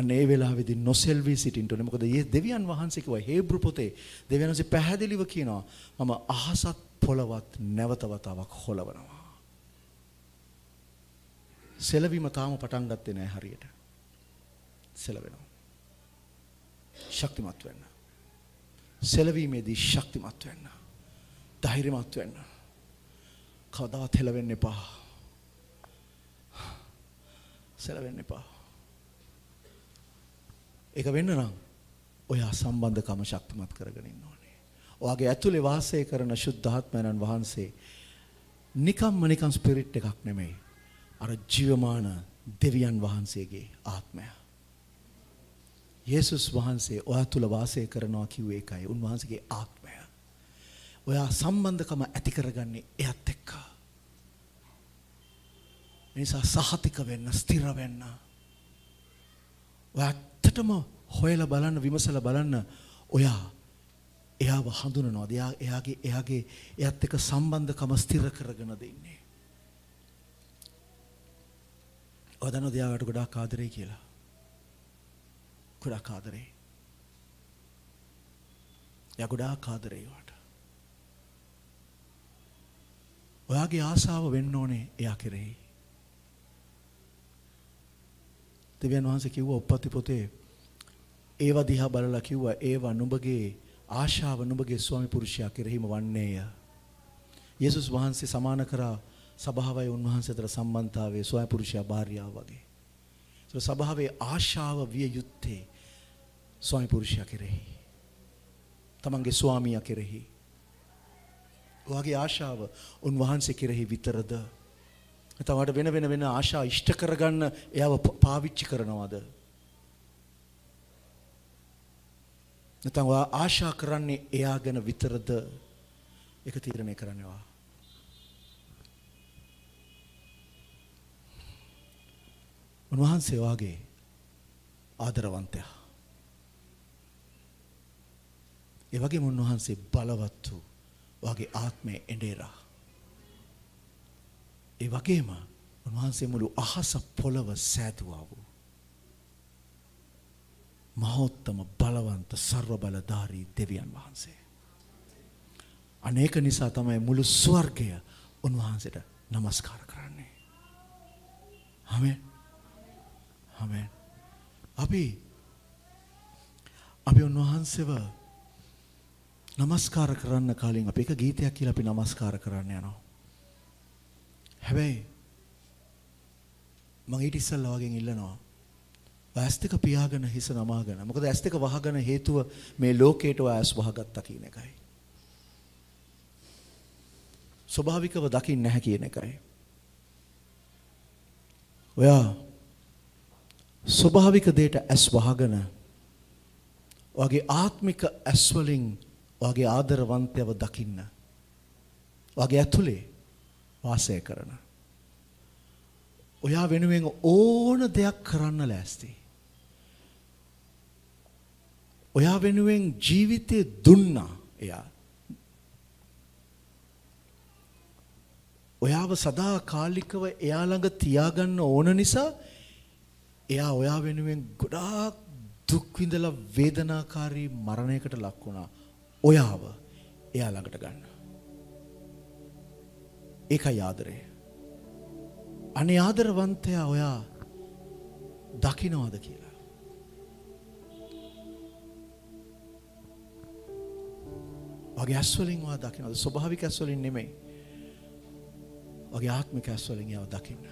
අනේ වෙලාවේදී නොසෙල්වි සිටින්න ඕනේ. මොකද මේ දෙවියන් වහන්සේ කිව්වා හේබ්‍රු පොතේ දෙවියන් වහන්සේ පැහැදිලිව කියනවා මම අහසත් පොළවත් නැවත වතාවක් හොලවනවා. සෙලවීම තාම පටන් ගත්තේ නැහැ හරියට. සෙලවෙනවා. ශක්තිමත් වෙන්න. සෙලවීමේදී ශක්තිමත් වෙන්න. ධෛර්යමත් වෙන්න. කවදාවත් හෙලවෙන්න එපා. සෙලවෙන්න එපා. ඒක වෙන්න නම් ඔයා සම්බන්ධකම ශක්තිමත් කරගෙන ඉන්න ඕනේ. ඔයාගේ ඇතුලේ වාසය කරන ශුද්ධාත්මයන් වහන්සේ නිකම්ම නිකම් ස්පිරිට් එකක් නෙමෙයි. අර ජීවමාන දෙවියන් වහන්සේගේ ආත්මය. ಯೇಸುಸ್ ವಹನ್ಸೆ ಒಹತುಲ ವಾಸೆ කරනවා කිව් එකයි උන්වහන්සේගේ ආත්මය. ඔයා සම්බන්ධකම ඇති කරගන්නේ එයත් එක්ක. නිසා සහතික වෙන්න, ස්ථිර වෙන්න. ඔයාටම හොයලා බලන්න, විමසලා බලන්න ඔයා එයාව හඳුනනවාද? එයා එයාගේ එයාගේ එයත් එක්ක සම්බන්ධකම ස්ථිර කරගෙන දෙන්නේ. ඔයාදනෝ දෙයාට ගොඩාක් ආදරේ කියලා. ගොඩාක් ආදරේ. එයා ගොඩාක් ආදරේ වට. ඔයාගේ ආසාව වෙන්න ඕනේ එයා කෙරෙහි. දෙවියන් වහන්සේ කිව්වා උප්පත්ති පොතේ ඒව දිහා බලලා කිව්වා ඒව නුඹගේ ආශාව නුඹගේ ස්වාමි පුරුෂයා කෙරෙහිම වන්නේය. යේසුස් වහන්සේ සමාන කරා සභාවයි උන්වහන්සේ අතර සම්බන්ධතාවයේ ස්වාමි පුරුෂයා භාර්යාව වගේ. ඒ සභාවේ ආශාව විය යුත්තේ ස්වාමි පුරුෂයා කෙරෙහි. තමන්ගේ ස්වාමියා කෙරෙහි. ඔයාගේ ආශාව උන්වහන්සේ කෙරෙහි විතරද? නැත්නම් ඔයාට වෙන වෙන වෙන ආශා ඉෂ්ට කරගන්න එයාව පාවිච්චි කරනවද? නැත්නම් ඔයා ආශා කරන්නේ එයා ගැන විතරද? ඒක තීරණය කරන්න ඕවා. උන්වහන්සේ ඔයාගේ ආදරවන්තයා. ඒ වගේම උන්වහන්සේ බලවත් වූ ඔයාගේ ආත්මයේ එඬේරා. ඒ වගේම උන්වහන්සේ මුළු අහස පොළව සෑදුවා වූ මහෝත්තම බලවන්ත ਸਰව බලධාරී දෙවියන් වහන්සේ. අනේක නිසා තමයි මුළු ස්වර්ගය උන්වහන්සේට নমස්කාර කරන්නේ. ආමෙන්. ආමෙන්. අපි අපි උන්වහන්සේව නමස්කාර කරන්න කලින් අපි එක ගීතයක් කියලා අපි නමස්කාර කරන්න යනවා. හැබැයි මම ඊට ඉස්සෙල්ලා වගේ ඉල්ලනවා. ඇස්තික පියාගෙන හිස නමාගෙන. මොකද ඇස්තික වහගෙන හේතුව මේ ලෝකයට ඇස් වහගත්තා කියන එකයි. ස්වභාවිකව දකින්න නැහැ කියන එකයි. ඔයා ස්වභාවික දෙයට ඇස් වහගෙන ඔයාගේ ආත්මික ඇස් වලින් ඔයාගේ ආදරවන්තයව දකින්න. ඔයාගේ ඇතුලේ වාසය කරන. ඔයා වෙනුවෙන් ඕන දෙයක් කරන්න ලෑස්ති. ඔයා වෙනුවෙන් ජීවිතේ දුන්නා එයා. ඔයාව සදාකාලිකව එයා ළඟ තියාගන්න ඕන නිසා එයා ඔයා වෙනුවෙන් ගොඩාක් දුක් විඳලා වේදනාකාරී මරණයකට ලක් වුණා. ඔයාව එයා ළඟට ගන්න. ඒකයි ආදරය. අනේ ආදරවන්තයා ඔයා දකින්නවද කියලා. ඔගේ ඇස් වලින් ඔයා දකින්නවද? ස්වභාවික ඇස් වලින් නෙමෙයි. ඔගේ ආත්මික ඇස් වලින් එයා දකින්න.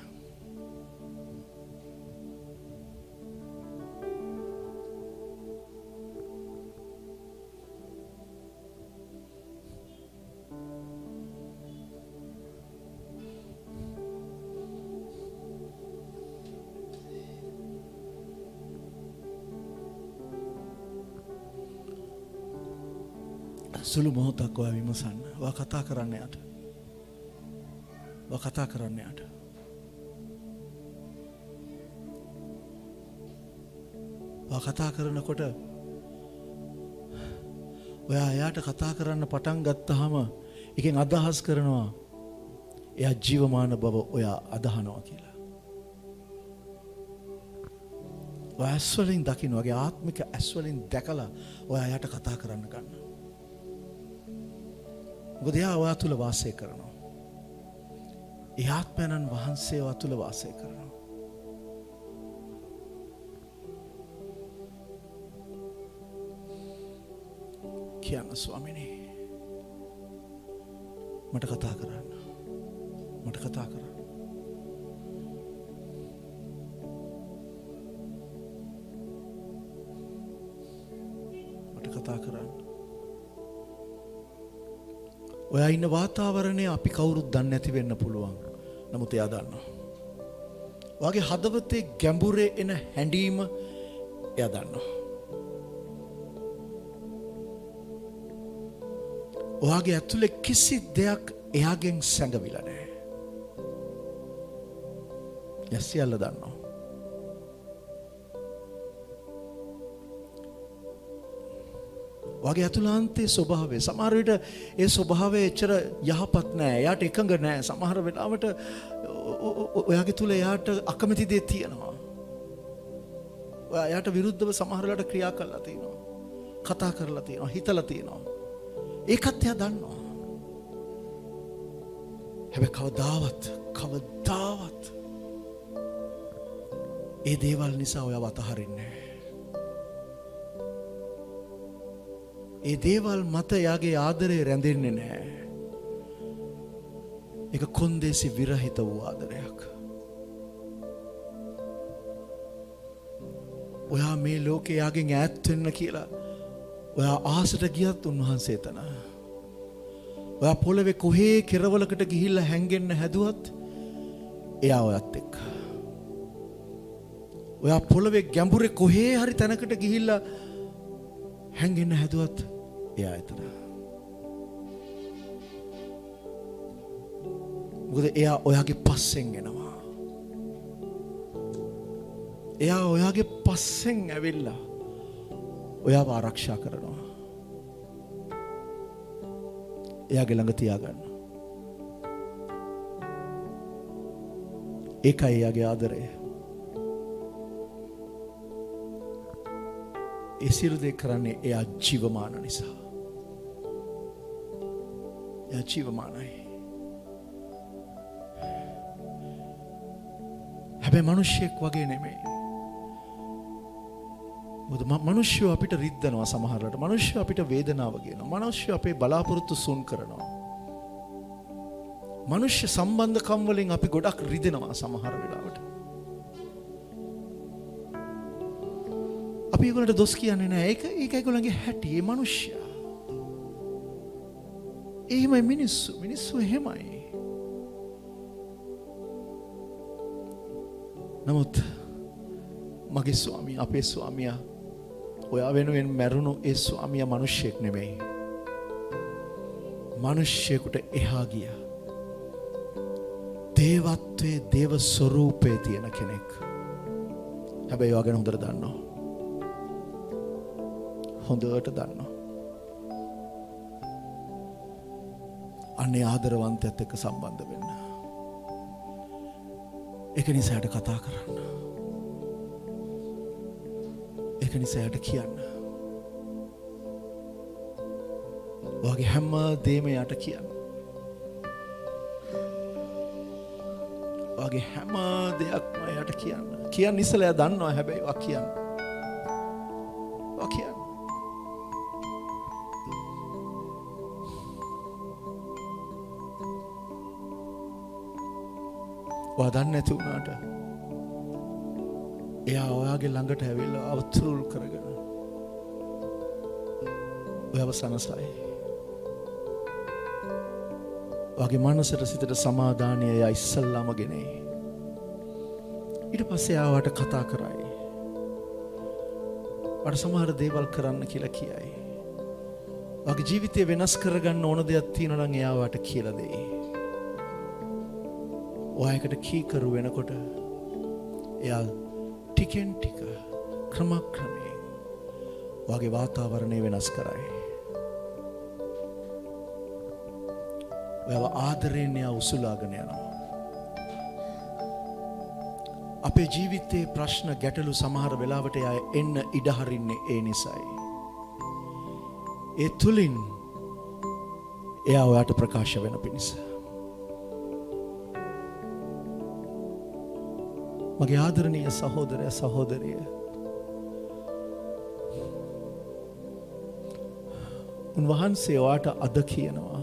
සුළු මොහොතක් ඔයා විමසන්න. ඔයා කතා කරන්න යට. ඔයා කතා කරන්න යට. ඔයා කතා කරනකොට ඔයා එයාට කතා කරන්න පටන් ගත්තාම එකෙන් අදහස් කරනවා එයා ජීවමාන බව ඔයා අදහනවා කියලා. ඔයා ඇස් වලින් දකින්න ඔයාගේ ආත්මික ඇස් වලින් දැකලා ඔයා එයාට කතා කරන්න ගන්න. මොකද එයා ඔයා තුල වාසය කරනවා. ඒ ආත්මයන් වහන්සේ ඔයා තුල වාසය කරනවා. කියන්න ස්වාමිනේ මට කතා කරන්න. මට කතා කරන්න. මට කතා කරන්න. ඔයා ඉන්න වාතාවරණය අපි කවුරුත් දන්නේ නැති වෙන්න පුළුවන්. නමුත් එයා දන්නවා. ඔයාගේ හදවතේ ගැඹුරේ එන හැඬීම එයා දන්නවා. ඔයාගේ ඇතුලේ කිසි දෙයක් එයාගෙන් සැඟවිලා නැහැ. යසියල්ල දන්නවා. ඔයාගේ ඇතුළාන්තයේ ස්වභාවය සමහර විට ඒ ස්වභාවය එච්චර යහපත් නැහැ. එයාට එකඟ නැහැ. සමහර වෙලාවට ඔයාගේ තුල එයාට අකමැති දේ තියෙනවා. ඔයා එයාට විරුද්ධව සමහර වෙලාවට ක්‍රියා කරලා තියෙනවා. කතා කරලා තියෙනවා. හිතලා තියෙනවා. ඒකත් එයා දන්නවා. හැබැයි කවදාවත් කවදාවත් ඒ දේවල් නිසා ඔයා වතහරින්නේ නැහැ. ඒ දේවල් මත එයාගේ ආදරේ රැඳෙන්නේ නැහැ. ඒක කොන්දේසි විරහිත වූ ආදරයක්. ඔයා මේ ලෝකේ එයාගෙන් ඈත් වෙන්න කියලා ඔයා ආසට ගියත් උන්වහන්සේ එතන. ඔයා පොළවේ කොහේ කෙරවලකට ගිහිල්ලා හැංගෙන්න හැදුවත් එයා ඔයත් එක්ක. ඔයා පොළවේ ගැඹුරේ කොහේ හරි තැනකට ගිහිල්ලා හැංගෙන්න හැදුවත් එයා එතන. මොකද එයා ඔයාගේ පස්සෙන් එනවා. එයා ඔයාගේ පස්සෙන් ඇවිල්ලා ඔයාව ආරක්ෂා කරනවා. එයාගේ ළඟ තියාගන්න. ඒකයි එයාගේ ආදරය. ඒ සියලු දේ කරන්නේ එයා ජීවමාන නිසා. එයා ජීවමානයි. හැබැයි මිනිහෙක් වගේ නෙමෙයි. මනුෂ්‍යය අපිට රිද්දනවා සමහරට. මනුෂ්‍යය අපිට වේදනාව කියනවා. මනුෂ්‍යය අපේ බලාපොරොත්තු සූන් කරනවා. මනුෂ්‍ය සම්බන්ධකම් වලින් අපි ගොඩක් රිදෙනවා සමහර වෙලාවට. අපි ඒගොල්ලන්ට දොස් කියන්නේ නැහැ. ඒක ඒක ඒගොල්ලන්ගේ හැටි. ඒ මනුෂ්‍යයා. එහෙමයි මිනිස්සු. මිනිස්සු එහෙමයි. නමුත් මගේ ස්වාමියා, අපේ ස්වාමියා ඔයා වෙනුවෙන් මැරුණු ඒ ස්වාමියා මිනිහෙක් නෙමෙයි. මිනිහෙකුට එහා ගිය දේවත්වයේ දේව ස්වરૂපයේ තියෙන කෙනෙක්. හැබැයි ඔයා ගැන හොඳට දන්නවා. හොඳට දන්නවා. අනේ ආදරවන්තයත් එක්ක සම්බන්ධ වෙන්න. ඒක නිසාට කතා කරන්න. ඒක නිසා යට කියන්න. ඔයාගේ හැම දෙම යට කියන්න. ඔයාගේ හැම දෙයක්ම යට කියන්න. කියන්න ඉස්සලා දන්නවා හැබැයි ඔයා කියන්න. ඔයා කියන්න. ඔයා දන්නේ නැති වුණාට එයා ඔයාගේ ළඟට ඇවිල්ලා අවතුල් කරගෙන ඔයාව සනසයි. ඔයාගේ මනසට සිතට සමාදානය එයා ඉස්සල්ලාම ගෙනේ. ඊට පස්සේ ආවට කතා කරයි. වඩ සමහර දේවල් කරන්න කියලා කියයි. ඔයාගේ ජීවිතය වෙනස් කරගන්න ඕන දෙයක් තියෙනවා නම් එයා වට කියලා දෙයි. ඔයා එකට කීකරු වෙනකොට එයා ටිකෙන් ටික ක්‍රමක්‍රමයෙන් ඔයාගේ වාතාවරණය වෙනස් කරයි. ඔයාව ආදරයෙන් එයා උසුලාගෙන යනවා. අපේ ජීවිතයේ ප්‍රශ්න ගැටලු සමහර වෙලාවට එයා එන්න ඉඩ හරින්නේ ඒ නිසයි. ඒ තුලින් එයා ඔයාට ප්‍රකාශ වෙන පිණිස. මගේ ආදරණීය සහෝදරය සහෝදරිය, උන්වහන්සේ ඔයාට අද කියනවා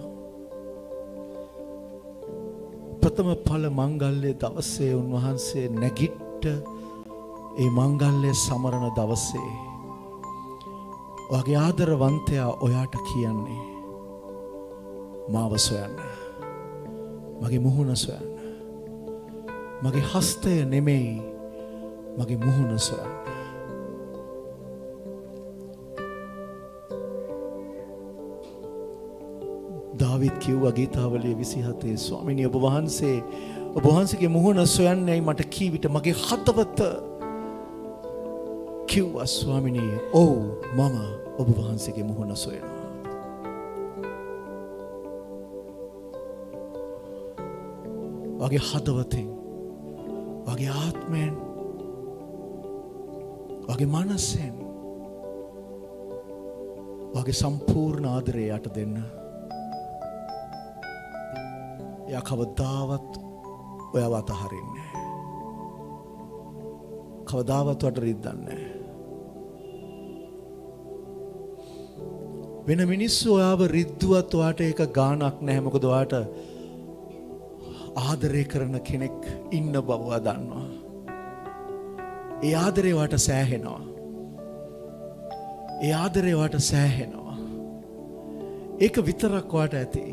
ප්‍රථම ඵල මංගල්‍ය දවසේ උන්වහන්සේ නැගිට ඒ මංගල්‍ය සමරන දවසේ ඔයාගේ ආදරවන්තයා ඔයාට කියන්නේ මාව සොයන්න, මගේ මුහුණ සොයන්න. මගේ හස්තය නෙමෙයි මගේ මුහුණ සොයන්න. දාවිත් කියුවා ගීතවලේ විසි හතේ ස්වාමිනිය ඔබ වහන්සේ ඔබ වහන්සේගේ මුහුණ සොයන්නේයි මට කී විට මගේ හදවත කිව්වා ස්වාමිනිය ඔව් මම ඔබ වහන්සේගේ මුහුණ සොයනවා. වගේ හදවතෙන් වගේ ආත්මයෙන් වගේ මනසෙන් වගේ සම්පූර්ණ ආදරය යට දෙන්න. එයා කවදාවත් ඔයාව අතහරින්නේ නැහැ. කවදාවත් ඔයාට රිද්දන්නේ නැහැ. වෙන මිනිස්සු ඔයාව රිද්දුවත් ඔයාට ඒක ගාණක් නැහැ. මොකද ඔයාට ආදරය කරන කෙනෙක් ඉන්න බව දන්නවා. ඒ ආදරේ වට සෑහෙනවා. ඒ ආදරේ වට සෑහෙනවා. ඒක විතරක් වට ඇති.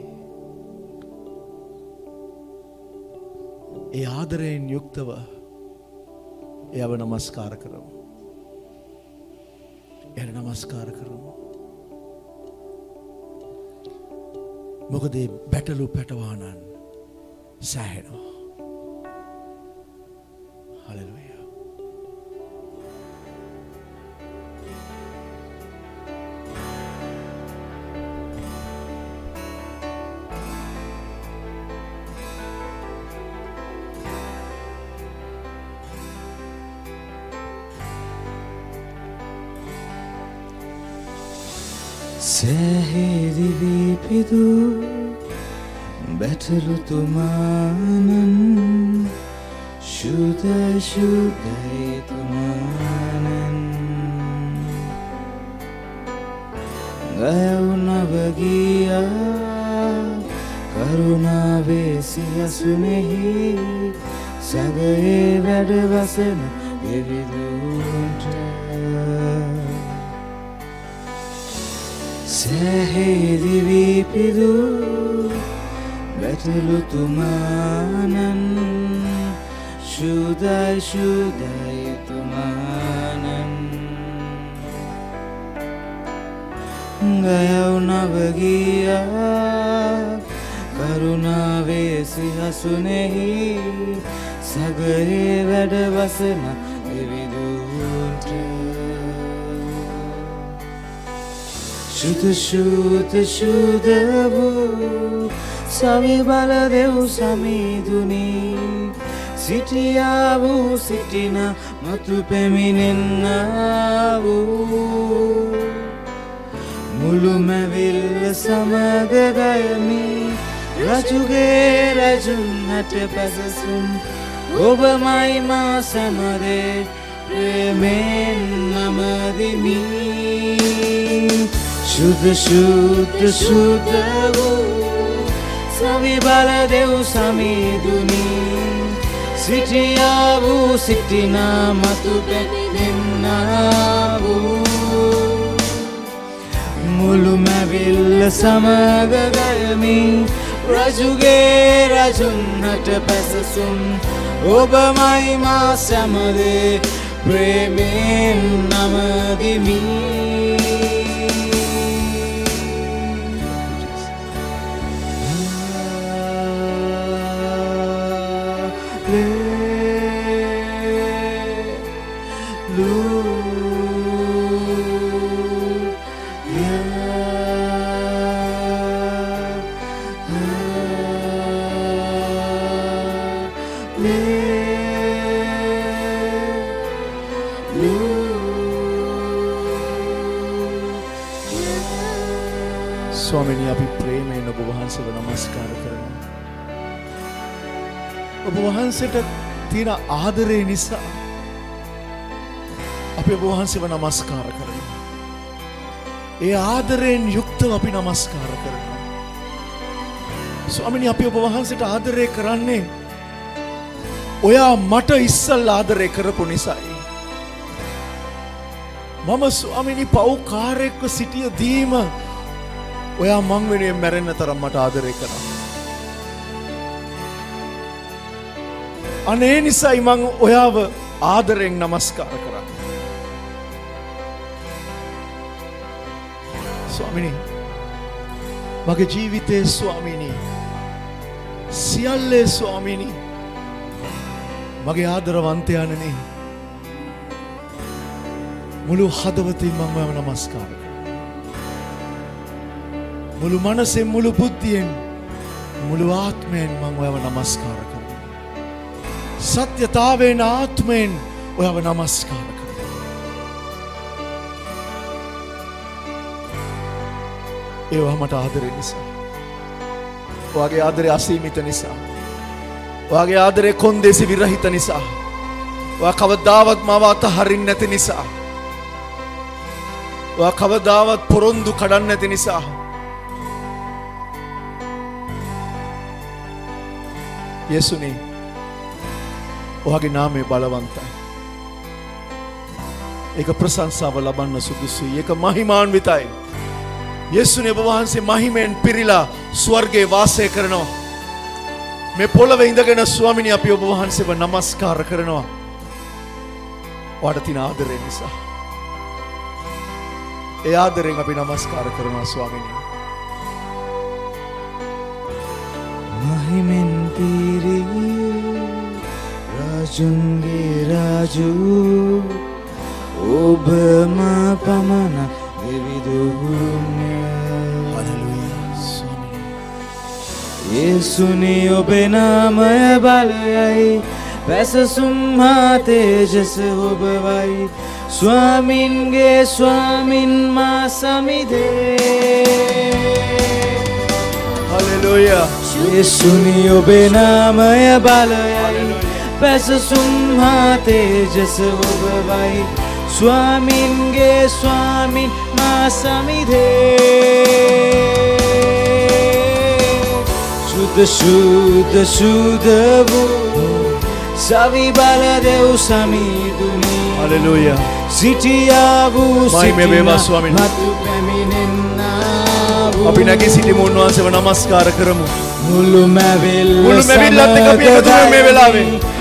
ඒ ආදරයෙන් යුක්තව එයාව নমස්කාර කරමු. එයාට নমස්කාර කරමු. මොකද මේ බැටළු පැටවානන් සෑහෙනවා. හලෙලුයා. සෑහෙදි විපිදු Better to manan, shuda shuday to manan. Gaya unavagiya, karuna vesiya sunehi, sagaye vedvasena devidunta. Sahe divipidu. Betelu tumanan, shudai shudai tumanan. Gayav navagiya, karuna vesi hasunehi, sagare vedvasena devidunta. Shuddha shuddha shuddhavu. Sami baladevu sami duni, sitiyavu sitina matu peminennavu. Mulume vil samagagayami, rajuge rajunhate pasasum, obamai ma samade premen namadimi. Shuddha shuddha shuddhavu. Sami baladevu sami duni, sitiyavu sitina matu peminennavu. Mulume vil samagagayami, rajuge rajunhate pasasum, obamai ma samade premen namadimi. स्वामिनी अभी प्रेम है नबो वहाँ से नमस्कार करना अब वहाँ से तो तीना आदरे निशा अभी वहाँ से नमस्कार करना ये आदरे नियुक्त अभी नमस्कार करना स्वामिनी अभी वहाँ से तो आदरे कराने ओया मट इस्सल आदरे कर पुनिसाई मम स्वामिनी पाव कारे को सिटिया दीमा ඔයා මං වෙනුවෙන් මැරෙන්න තරම් මට ආදරය කරා. අනේ නිසයි මං ඔයාව ආදරෙන් নমස්කාර කරා. ස්වාමිනේ मगे जीविते स्वामीनी सियाले स्वामीनी मगे आदरवंतयाननी मुलु हदवती मम्मा नमस्कार मुलु मनसे मुलु बुद्धियें मुलु आत्में मम्मा नमस्कार सत्यतावेन आत्में ओयव नमस्कार ඒවා මට ආදරේ නිසා. ඔයාගේ ආදරේ අසීමිත නිසා. ඔයාගේ ආදරේ කොන්දේසි විරහිත නිසා. ඔයා කවදාවත් මාව අතහරින්නේ නැති නිසා. ඔයා කවදාවත් පොරොන්දු කඩන්නේ නැති නිසා. යේසුනි ඔයාගේ නාමය බලවන්තයි. ඒක ප්‍රශංසාව ලබන්න සුදුසුයි. ඒක මහිමාන්විතයි. येसु ने भगवान से महिमेन पिरिला स्वर्गे वासे करनो मैं पोलवे इंदगेन स्वामीनी अपि ඔබ වහන්සේව නමස්කාර කරනවා වඩතින ආදරේ නිසා ඒ ආදරෙන් අපි නමස්කාර කරනවා ස්වාමීනි महिमेन पिरि राजुंगे राजू ඔබ මා පමන येसुनी ओबे नामय बलयई वैस सुम्मा तेजस ओबवई स्वामीनगे स्वामीन मा समिदे हालेलुया येसुनी ओबे नामय बलयई वैस सुम्मा तेजस ओबवई स्वामीनगे स्वामीन मा समिदे शुद्ध शुद्ध वो सभी बल देव समी दुनी हालेलुया सिटिया वो सिटिया बेबा स्वामी मतु पेमिनेना अभी नगी सिटी मोनवा से नमस्कार करमु मुलु मेविल मुलु मेविल लते कपि मधु मेवेलावे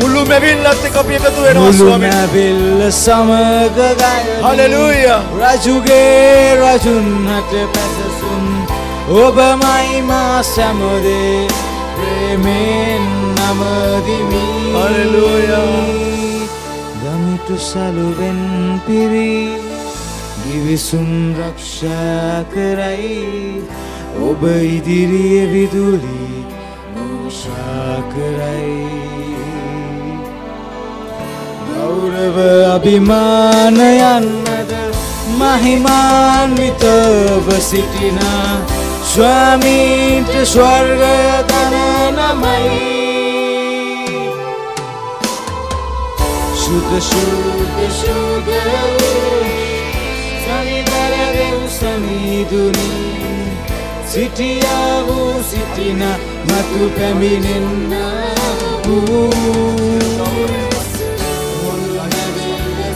මුළු මෙවිල්ලත් එක්ක අපි එකතු වෙනවා ස්වාමීනි මුළු මෙවිල්ල සමග ගයමු හalleluya රජුගේ රජුන්ට පැසසුම් ඔබ මයි මා සමරේ ප්‍රේමෙන් නමදිමි හalleluya දමිතු සලුවෙන් පිරි ගිවිසුම් රක්ෂා කරයි ඔබ ඉදිරියේ විදුලි මෝෂා කරයි ගෞරව අභිමානයන් මැද මහිමාන්විත වසිටිනා स्वामी स्वर्ग नमयि शुद्ध शुद्ध शुद्ध सनिधर देव सनी दुनी सिटिया वो सिटिना मतु पेमिनेना वो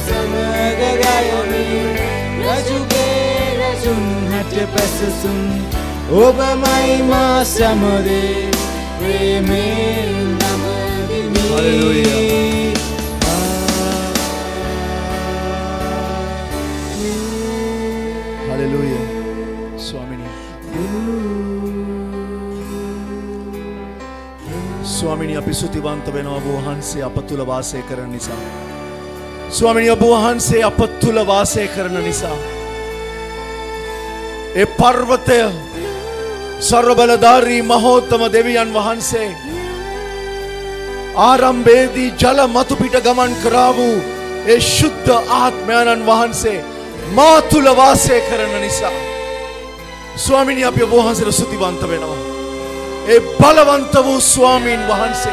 समग गायनी रजुगे रजुन हट पससुन ඔබ මයි මා සමරේ ප්‍රේමෙන් නමදිමි හalleluya හalleluya ස්වාමිනී ස්වාමිනී අපි සුතිවන්ත වෙනවා ඔබ වහන්සේ අපතුල වාසය කරන නිසා ස්වාමිනී ඔබ වහන්සේ අපතුල වාසය කරන නිසා ඒ පර්වතය सर्वबलधारी महोत्तम देवियन वहां से आरंभेदी जल मतुपीठ गमन करावू ए शुद्ध आत्मयानन वहां से मातुल वासे करन निसा स्वामीनी आप ये वहां से रसुतिवंत बेनवा ए बलवंत वू स्वामीन वहां से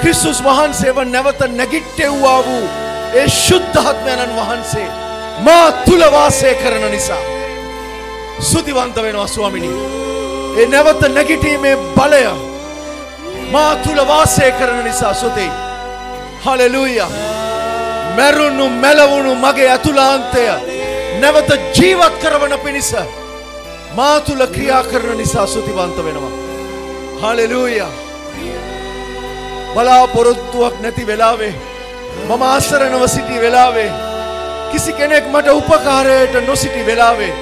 क्रिस्तुस वहां से व नेवत नगिट्टे हुआवू ए शुद्ध आत्मयानन वहां से मातुल वासे करन निसा सुतिवंत बेनवा स्वामीनी ए नेवत नगिटी में बलय ಮಾತುಲ ವಾಸೇಕರನ ಸಸುತಿ ಹalleluya ಮೆರುನು ಮೆಲವುನು ಮಗೆ ಅತುಲಾಂತೆಯ ನೆವತ ಜೀವತ್ ಕರವನ ಪಿನಿಸ ಮಾತುಲ ಕ್ರಿಯಾಕರನ ಸಸುತಿವಂತ ವೆನವ hallelujah ಬಲಾಪೊರುತ್ತುවක් නැති වෙලාවේ මම ආශ්‍රයනව සිටි වෙලාවේ කිසි කෙනෙක් මට උපකාරයට නොසිටි වෙලාවේ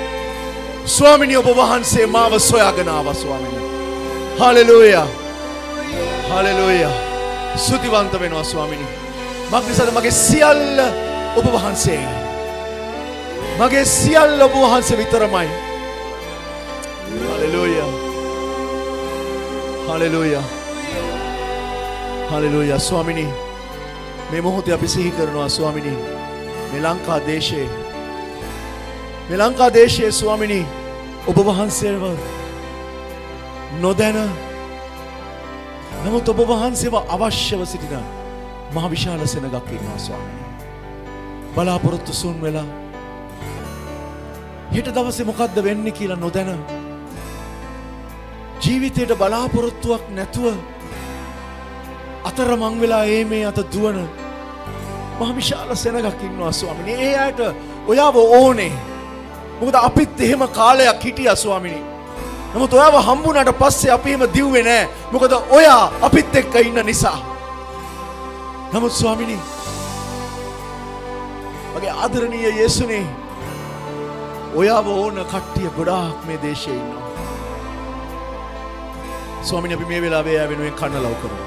ස්වාමිනිය ඔබ වහන්සේ මාව සොයාගෙන ආවා ස්වාමිනිය hallelujah hallelujah සුතිවන්ත වෙනවා ස්වාමිනිය මක්නිසාද මගේ සියල්ල ඔබ වහන්සේයි මගේ සියල්ල ඔබ වහන්සේ විතරමයි hallelujah hallelujah hallelujah ස්වාමිනිය මේ මොහොතේ අපි සිහි කරනවා ස්වාමිනිය මේ ලංකා දේශයේ මේ ලංකා දේශයේ ස්වාමිනී ඔබ වහන්සේව නොදැන නමුත් ඔබ වහන්සේව අවශ්‍යව සිටින මහ විශාල සෙනඟක් ඉන්නවා ස්වාමිනී බලාපොරොත්තු සුන් වෙලා හෙට දවසේ මොකද්ද වෙන්නේ කියලා නොදැන ජීවිතේට බලාපොරොත්තුවක් නැතුව අතරමං වෙලා ඒ මේ අත දුවන මහ විශාල සෙනඟක් ඉන්නවා ස්වාමිනේ. ඒ ඇයට ඔයාව ඕනේ. මොකද අපිත් එහෙම කාලයක් හිටියා ස්වාමිනේ. නමුත් ඔයාව හම්බුණාට පස්සේ අපි එහෙම දිව්වේ නෑ. මොකද ඔයා අපිත් එක්ක ඉන්න නිසා. නමුත් ස්වාමිනේ මගේ ආදරණීය යේසුනේ ඔයාව ඕන කට්ටිය ගොඩාක් මේ දේශයේ ඉන්නවා. ස්වාමිනේ අපි මේ වෙලාවේ ආ වෙනුවෙන් කන්න ලව් කරමු.